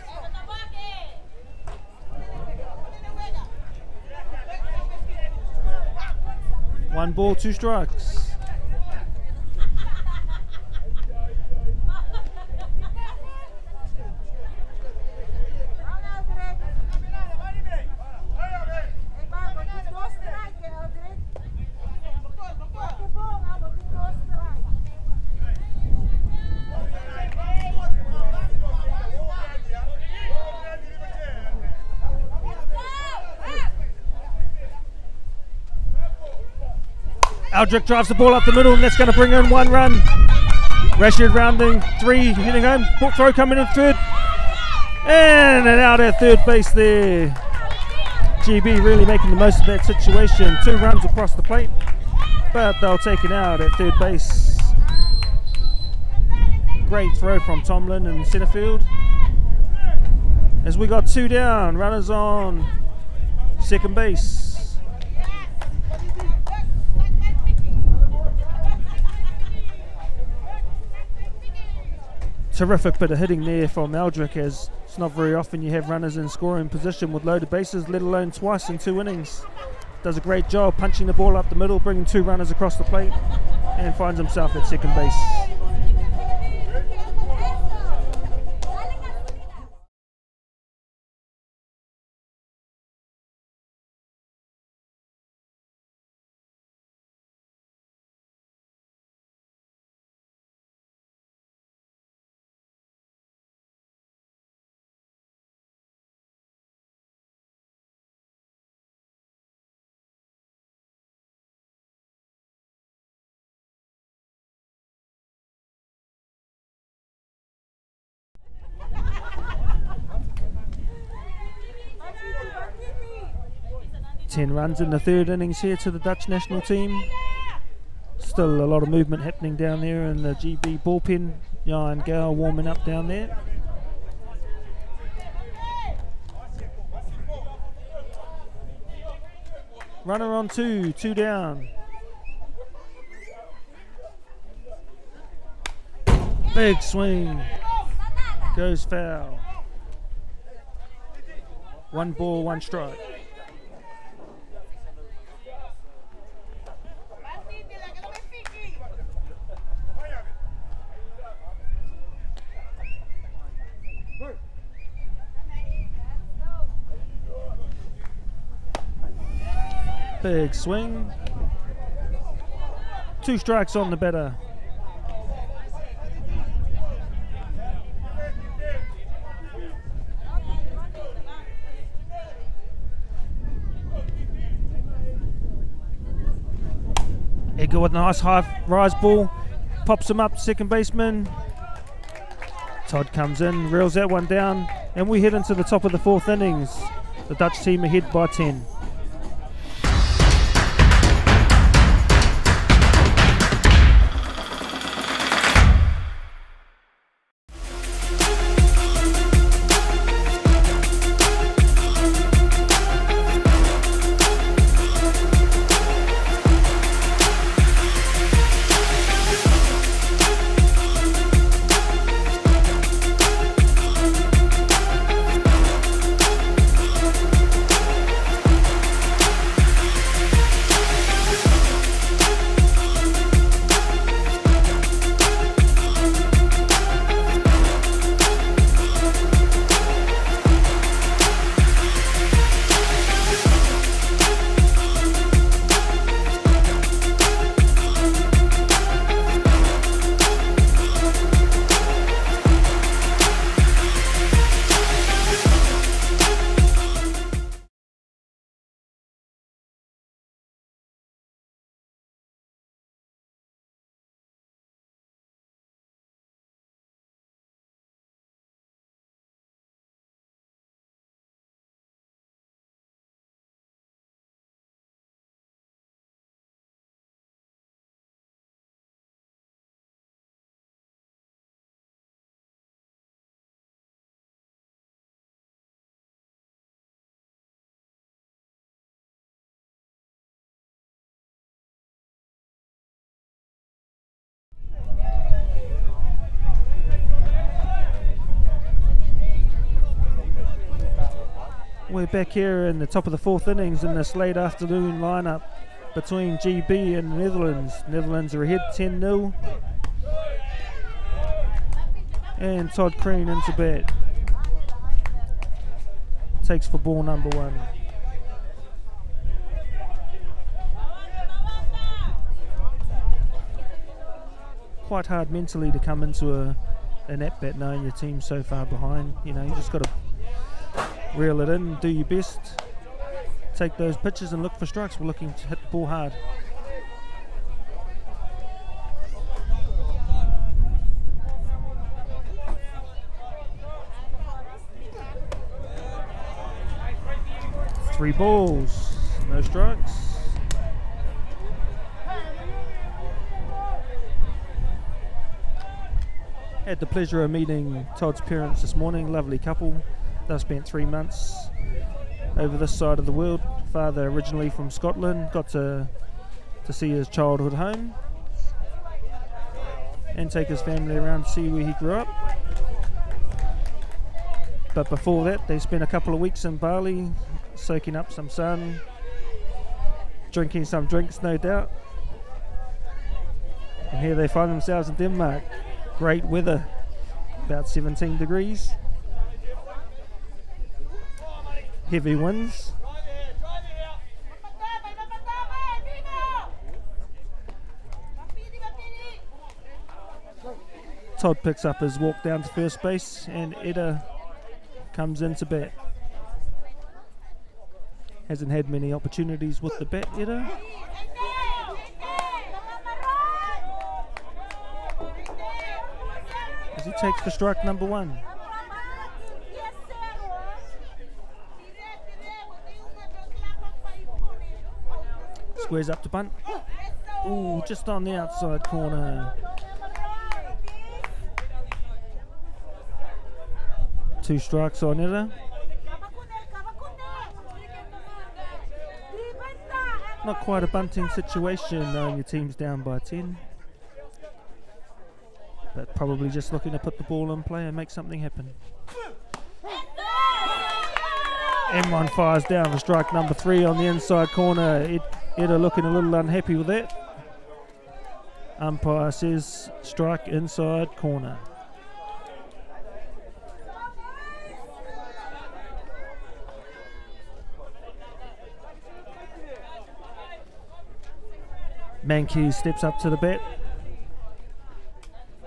One ball, two strikes. Eldrick drives the ball up the middle, and that's going to bring in one run. Rashid rounding three, hitting home. Ball throw coming in third. And an out at third base there. G B really making the most of that situation. Two runs across the plate, but they'll take it out at third base. Great throw from Tomlin in centre field. As we got two down, runners on second base. Terrific bit of hitting there from Eldrick, as it's not very often you have runners in scoring position with loaded bases, let alone twice in two innings. Does a great job punching the ball up the middle, bringing two runners across the plate, and finds himself at second base. ten runs in the third innings here to the Dutch national team. Still a lot of movement happening down there in the G B bullpen. Jan Gaal warming up down there. Runner on two, two down. Big swing. Goes foul. One ball, one strike. Big swing. Two strikes on the batter. Ediger with a nice high rise ball, pops him up, second baseman. Todd comes in, reels that one down, and we head into the top of the fourth innings. The Dutch team ahead by ten. We're back here in the top of the fourth innings in this late afternoon lineup between G B and the Netherlands. Netherlands are ahead ten nil. And Todd Crean into bat. Takes for ball number one. Quite hard mentally to come into a, an at-bat knowing your team's so far behind. You know, you just got to reel it in, do your best, take those pitches and look for strikes. We're looking to hit the ball hard. Three balls, no strikes. Had the pleasure of meeting Todd's parents this morning, lovely couple. They've spent three months over this side of the world. Father originally from Scotland, got to, to see his childhood home and take his family around to see where he grew up. But before that, they spent a couple of weeks in Bali, soaking up some sun, drinking some drinks, no doubt. And here they find themselves in Denmark. Great weather, about seventeen degrees. Heavy winds. Todd picks up his walk down to first base and Edda comes into bat. Hasn't had many opportunities with the bat, Edda. As he takes for strike number one. Squares up to bunt. Ooh, just on the outside corner. Two strikes on Edda. Not quite a bunting situation, knowing your team's down by ten. But probably just looking to put the ball in play and make something happen. Imron fires down for strike number three on the inside corner. It Edda looking a little unhappy with that. Umpire says strike inside corner. Menkes steps up to the bat.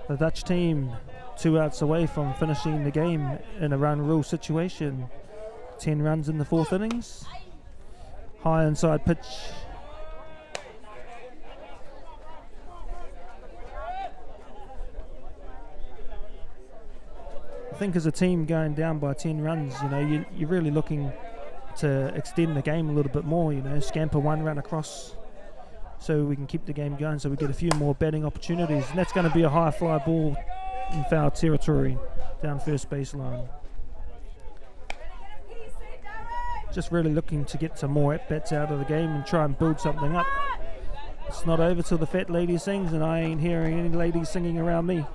The Dutch team two outs away from finishing the game in a run rule situation. Ten runs in the fourth innings. High inside pitch. I think as a team going down by ten runs, you know, you, you're really looking to extend the game a little bit more, you know, scamper one run across so we can keep the game going, so we get a few more batting opportunities. And that's going to be a high fly ball in foul territory down first baseline. Just really looking to get some more at-bats out of the game and try and build something up. It's not over till the fat lady sings, and I ain't hearing any ladies singing around me.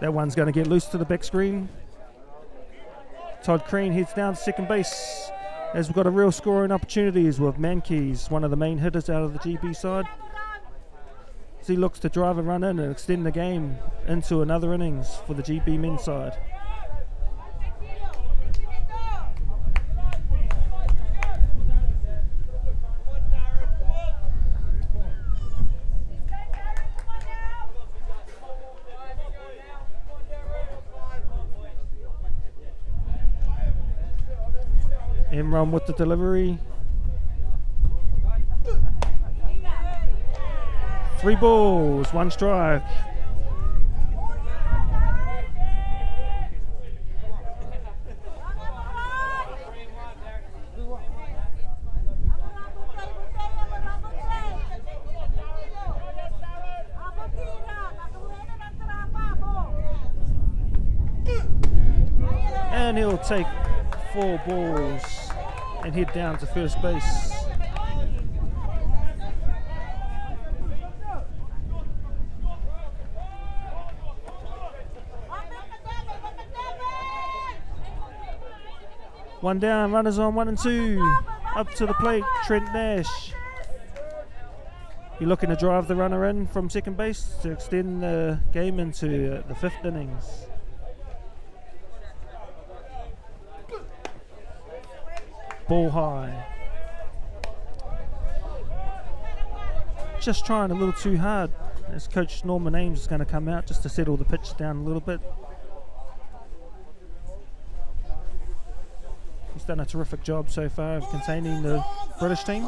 That one's going to get loose to the back screen. Todd Crean heads down to second base as we've got a real scoring opportunity with Menkes, one of the main hitters out of the G B side, as he looks to drive a run in and extend the game into another innings for the G B men's side. Imron with the delivery. Three balls, one strike. And he'll take four balls and head down to first base. One down, runners on one and two. Up to the plate, Trent Nash. You're looking to drive the runner in from second base to extend the game into uh, the fifth innings. Ball high. Just trying a little too hard, as coach Norman Ames is going to come out just to settle the pitch down a little bit. He's done a terrific job so far of containing the British team.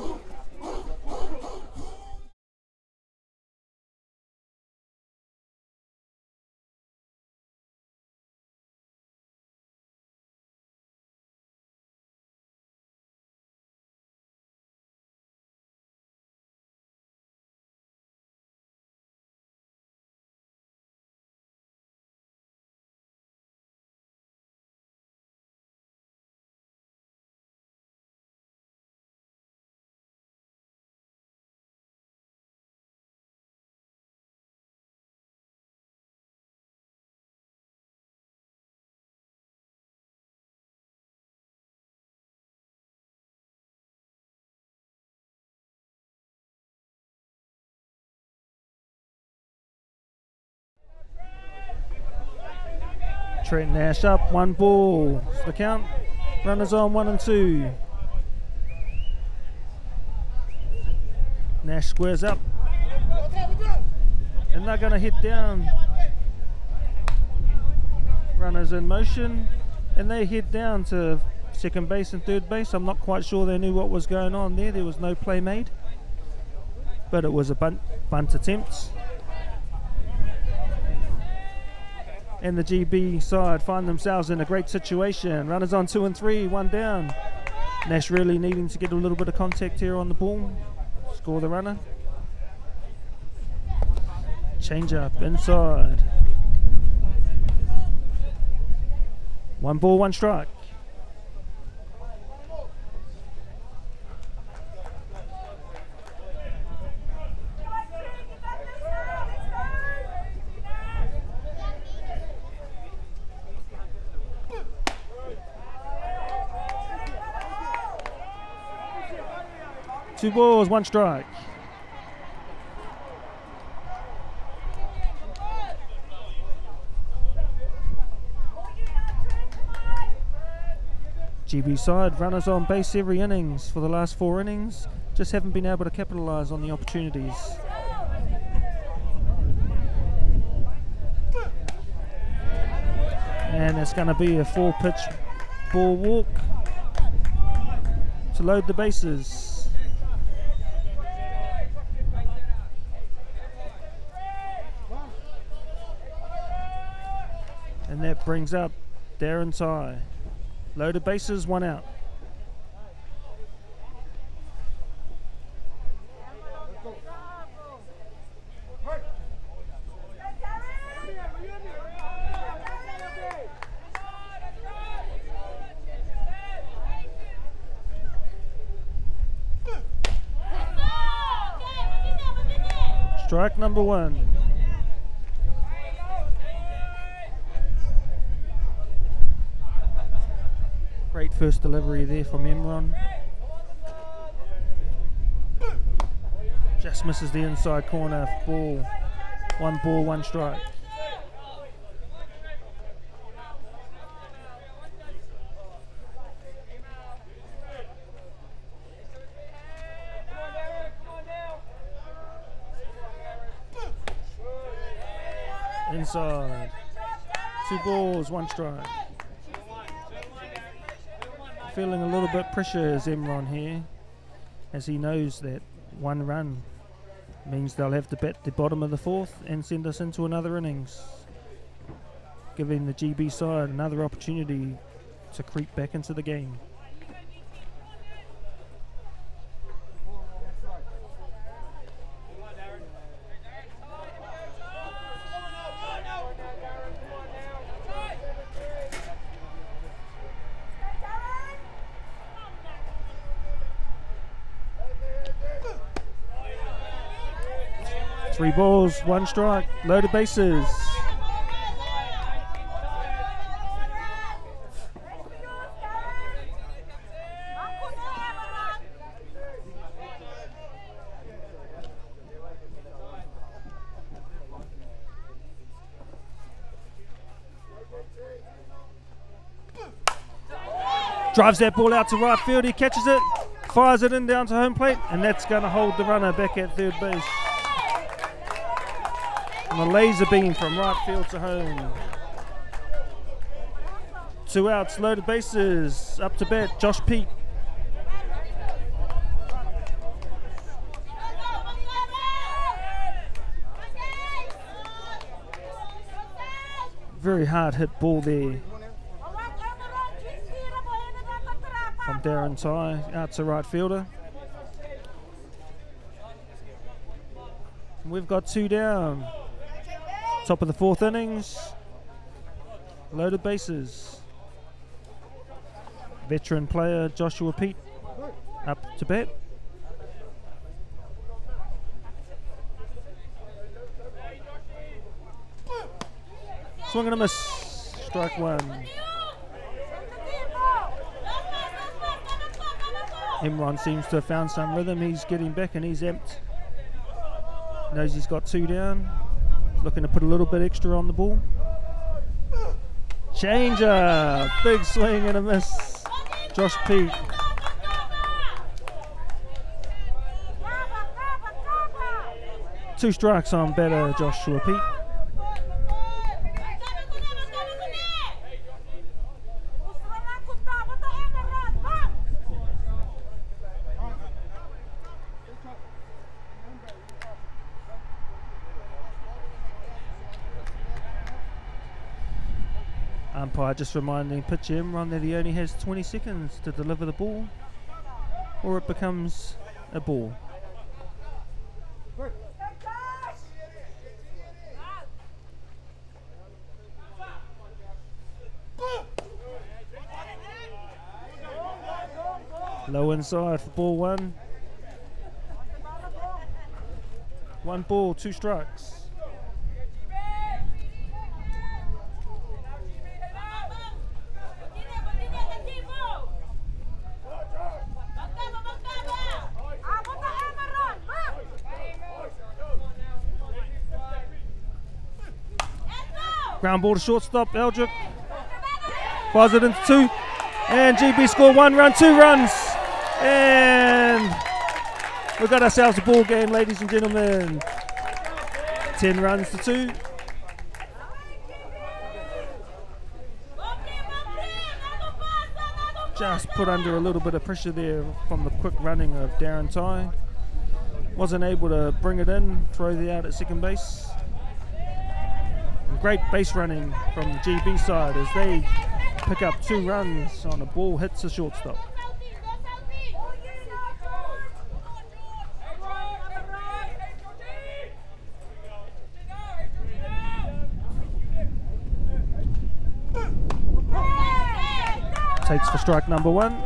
Trent Nash up, one ball. It's the count. Runners on one and two. Nash squares up, and they're going to hit down. Runners in motion, and they hit down to second base and third base. I'm not quite sure they knew what was going on there. There was no play made, but it was a bunt, bunt attempt. And the G B side find themselves in a great situation. Runners on two and three, one down. Nash really needing to get a little bit of contact here on the ball. Score the runner. Change up inside. One ball, one strike. Two balls, one strike. G B side runners on base every innings for the last four innings. Just haven't been able to capitalise on the opportunities. and it's going to be a four pitch ball walk to load the bases. And that brings up Darren Tsai. Loaded bases, one out. Strike number one. Great first delivery there from Imron. Just misses the inside corner. Ball. One ball, one strike. Inside. Two balls, one strike. Feeling a little bit pressure is Imron here, as he knows that one run means they'll have to bat the bottom of the fourth and send us into another innings, giving the G B side another opportunity to creep back into the game. Three balls, one strike, loaded bases. Drives that ball out to right field, he catches it, fires it in down to home plate, and that's going to hold the runner back at third base. A laser beam from right field to home. Two outs, loaded bases. Up to bat, Josh Peet. Very hard hit ball there from Darren Tsai out to right fielder. We've got two down. Top of the fourth innings, loaded bases. Veteran player Joshua Peet up to bat. Swing and a miss, strike one. Imron seems to have found some rhythm, he's getting back and he's amped. Knows he's got two down. Looking to put a little bit extra on the ball. Changer, big swing and a miss. Josh Peet. Two strikes on batter Joshua Peet. Umpire just reminding pitcher Imron that he only has twenty seconds to deliver the ball or it becomes a ball. Low inside for ball one. One ball, two strikes. Ground ball to shortstop, Eldrick fires it into two, and G B score one run, two runs, and we've got ourselves a ball game, ladies and gentlemen. Ten runs to two. just put under a little bit of pressure there from the quick running of Darren Tsai. Wasn't able to bring it in, throw the out at second base. And great base running from the G B side as they pick up two runs on a ball, hits a shortstop. Takes for strike number one.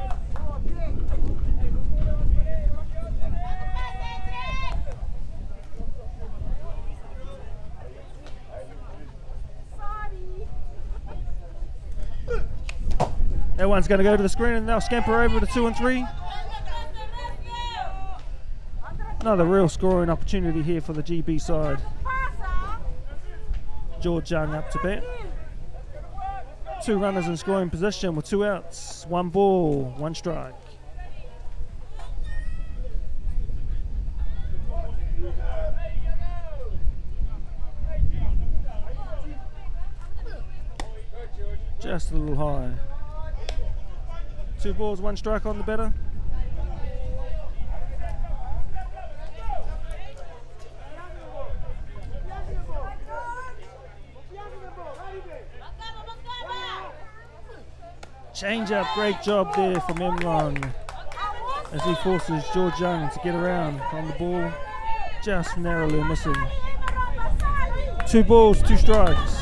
That one's going to go to the screen and they'll scamper over to two and three. Another real scoring opportunity here for the G B side. George Young up to bat. Two runners in scoring position with two outs, one ball, one strike. Just a little high. Two balls, one strike on the batter. Change up, great job there from Imron as he forces George Young to get around on the ball, just narrowly missing. Two balls, two strikes.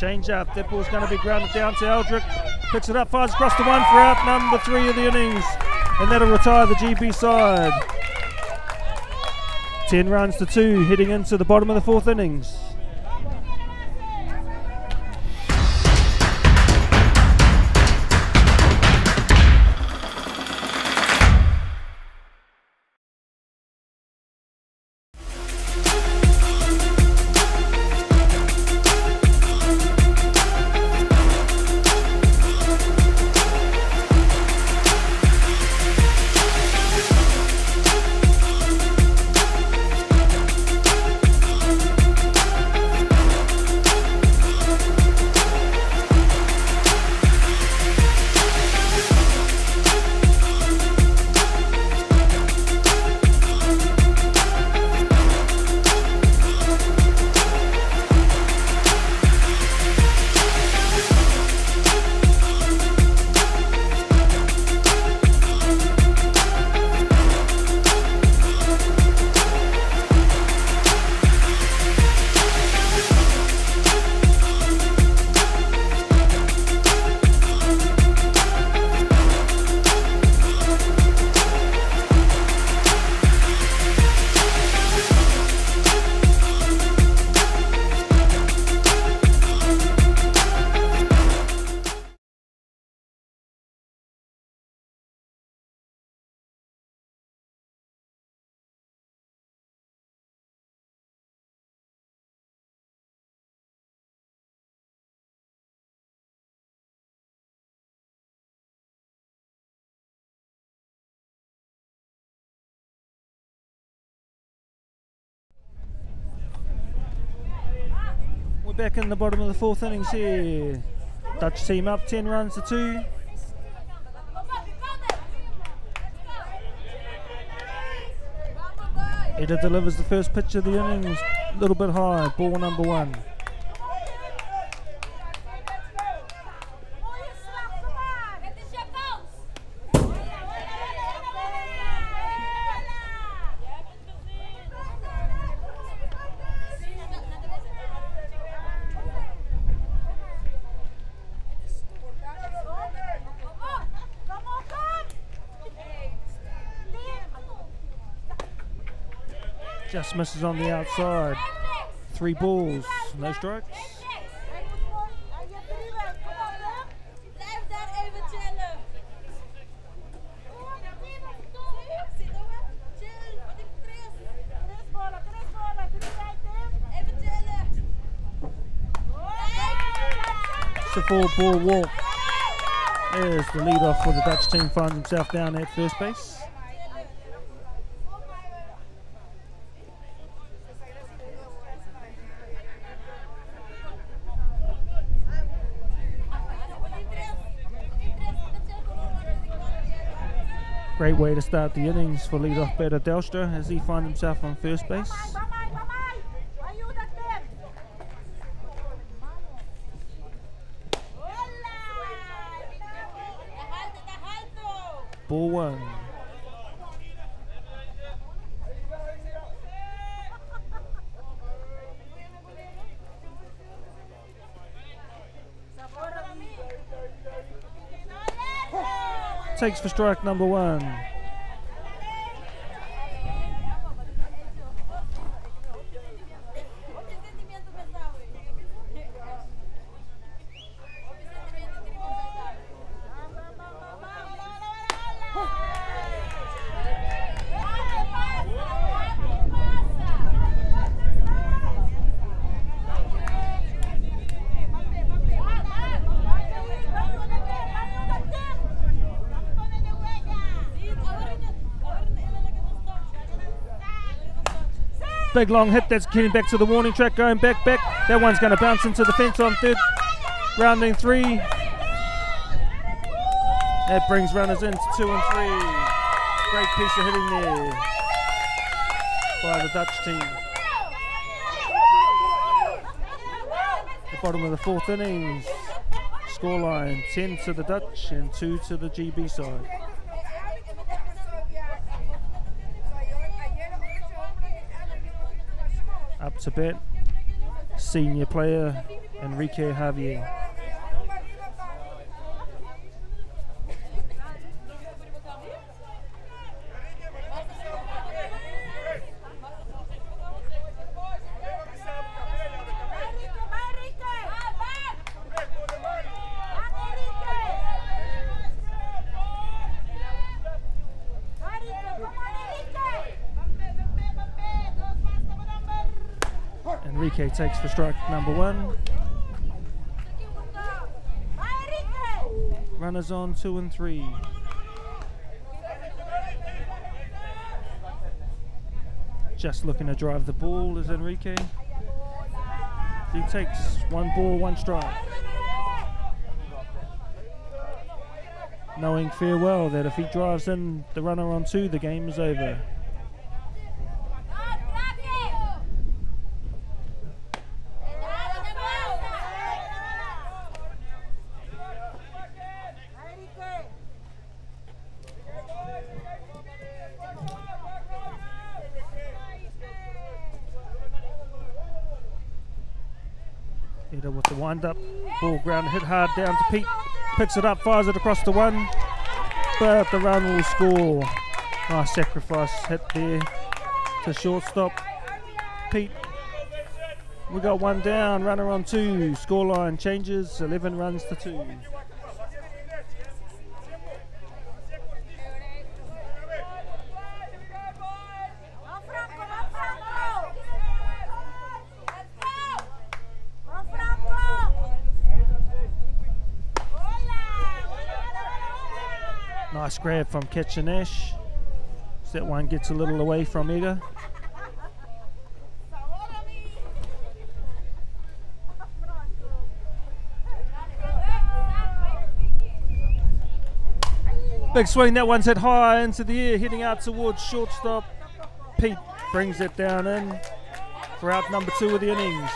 Change up, that ball's going to be grounded down to Eldrick, picks it up, fires across the one for out number three of the innings, and that'll retire the G B side. ten runs to two heading into the bottom of the fourth innings. Back in the bottom of the fourth innings here. Dutch team up ten runs to two. Eder delivers the first pitch of the innings, a little bit high, ball number one. Just misses on the outside. Three balls, no strikes. It's a four ball walk. There's the lead off for the Dutch team, finds himself down at first base. Great way to start the innings for leadoff batter Delstra as he finds himself on first base. Ball one. Takes for strike number one. Big long hit, that's getting back to the warning track, going back, back. That one's going to bounce into the fence on third, rounding three. That brings runners into two and three. Great piece of hitting there by the Dutch team. The bottom of the fourth innings, scoreline ten to the Dutch and two to the G B side. Up to bat, senior player Enrique Javier. Enrique takes for strike number one. Runners on two and three. Just looking to drive the ball is Enrique. He takes one ball, one strike. Knowing fair well that if he drives in the runner on two, the game is over. Wind up, ball ground hit hard down to Peet, picks it up, fires it across the one, but the run will score. Nice sacrifice hit there to shortstop Peet. We got one down, runner on two, scoreline changes, eleven runs to two. Nice grab from Catcher Nash. So that one gets a little away from Edgar. Big swing, that one's hit high into the air, heading out towards shortstop. Peet brings it down in for out number two of the innings.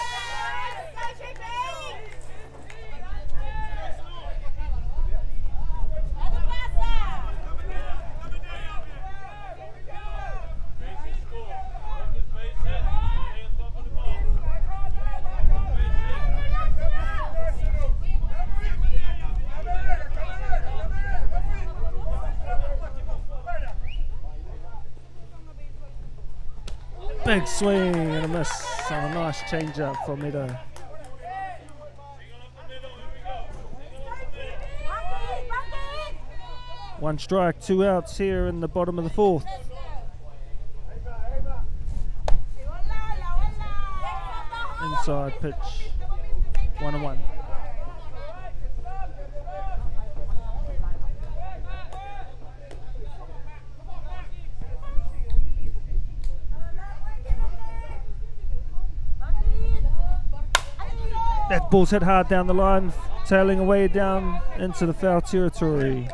Big swing and a miss, and a nice change up for Meadow. One strike, two outs here in the bottom of the fourth. Inside pitch, one and one. That ball's hit hard down the line, tailing away down into the foul territory.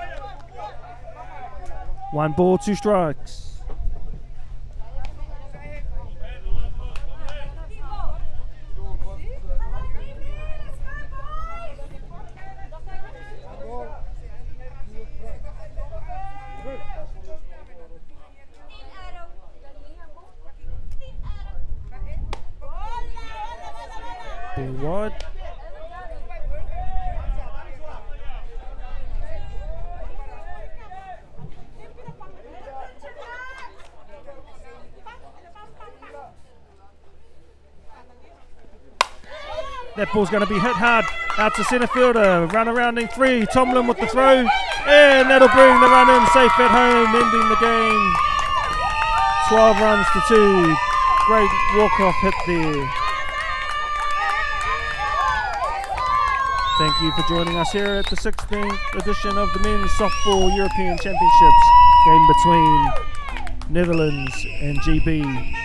One ball, two strikes. What? That ball's going to be hit hard out to centre fielder. Run around in three. Tomlin with the throw, and that'll bring the run in safe at home, ending the game. twelve runs to two. Great walk-off hit there. Thank you for joining us here at the sixteenth edition of the Men's Softball European Championships, game between Netherlands and G B.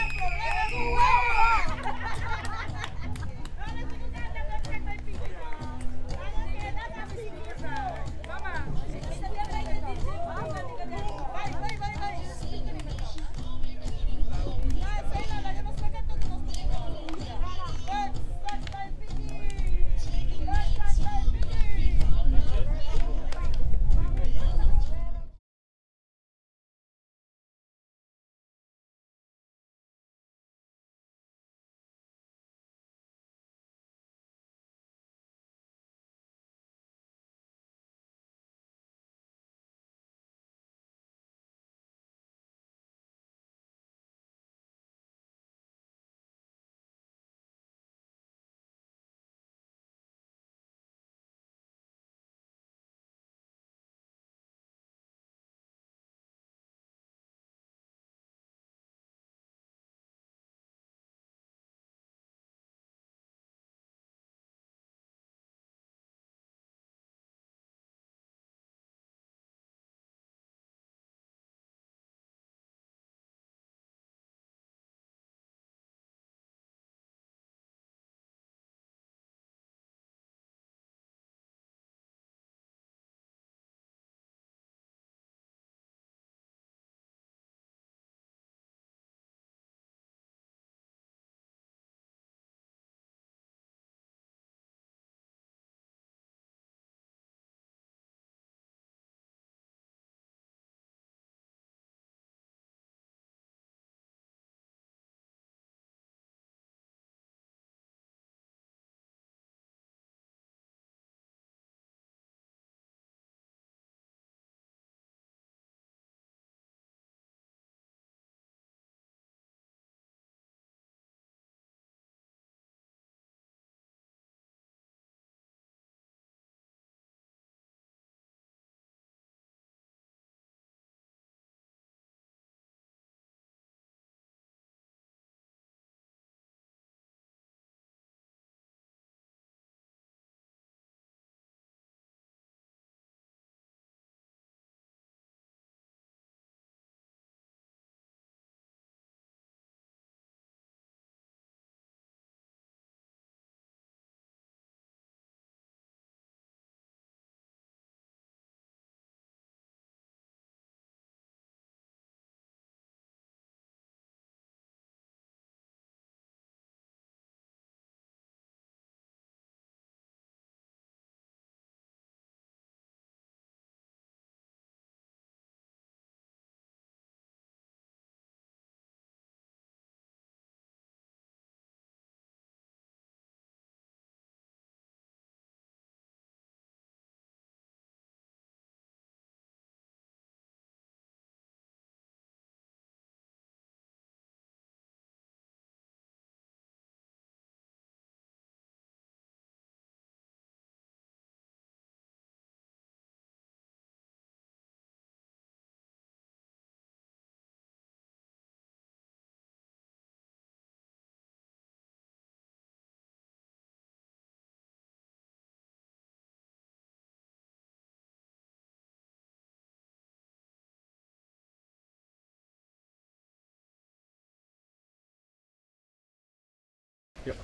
Yep.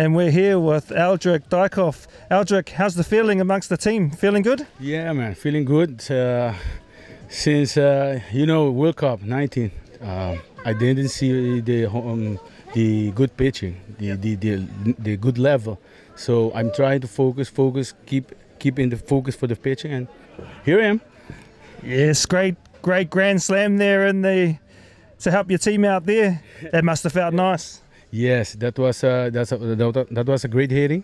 And we're here with Aldrich Dykhoff. Aldrich, how's the feeling amongst the team? Feeling good? Yeah, man, feeling good. Uh, Since uh, you know World Cup nineteen, uh, I didn't see the um, the good pitching, the, yeah. the the the good level. So I'm trying to focus, focus, keep keep in the focus for the pitching, and here I am. Yes, great, great grand slam there in the to help your team out there. That must have felt nice. Yes, that was uh, that's a, that was a great hitting.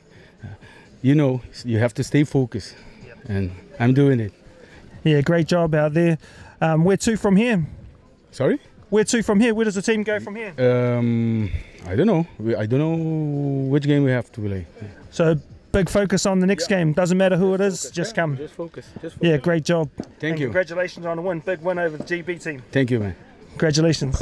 You know, you have to stay focused, yep. and I'm doing it. Yeah, great job out there. Um, where to from here? Sorry? Where to from here? Where does the team go from here? Um, I don't know. I don't know which game we have to play. So big focus on the next yeah. game. Doesn't matter who just it is. Focus. Just yeah, come. Just focus. Just focus. Yeah, great job. Thank and you. Congratulations on the win. Big win over the G B team. Thank you, man. Congratulations.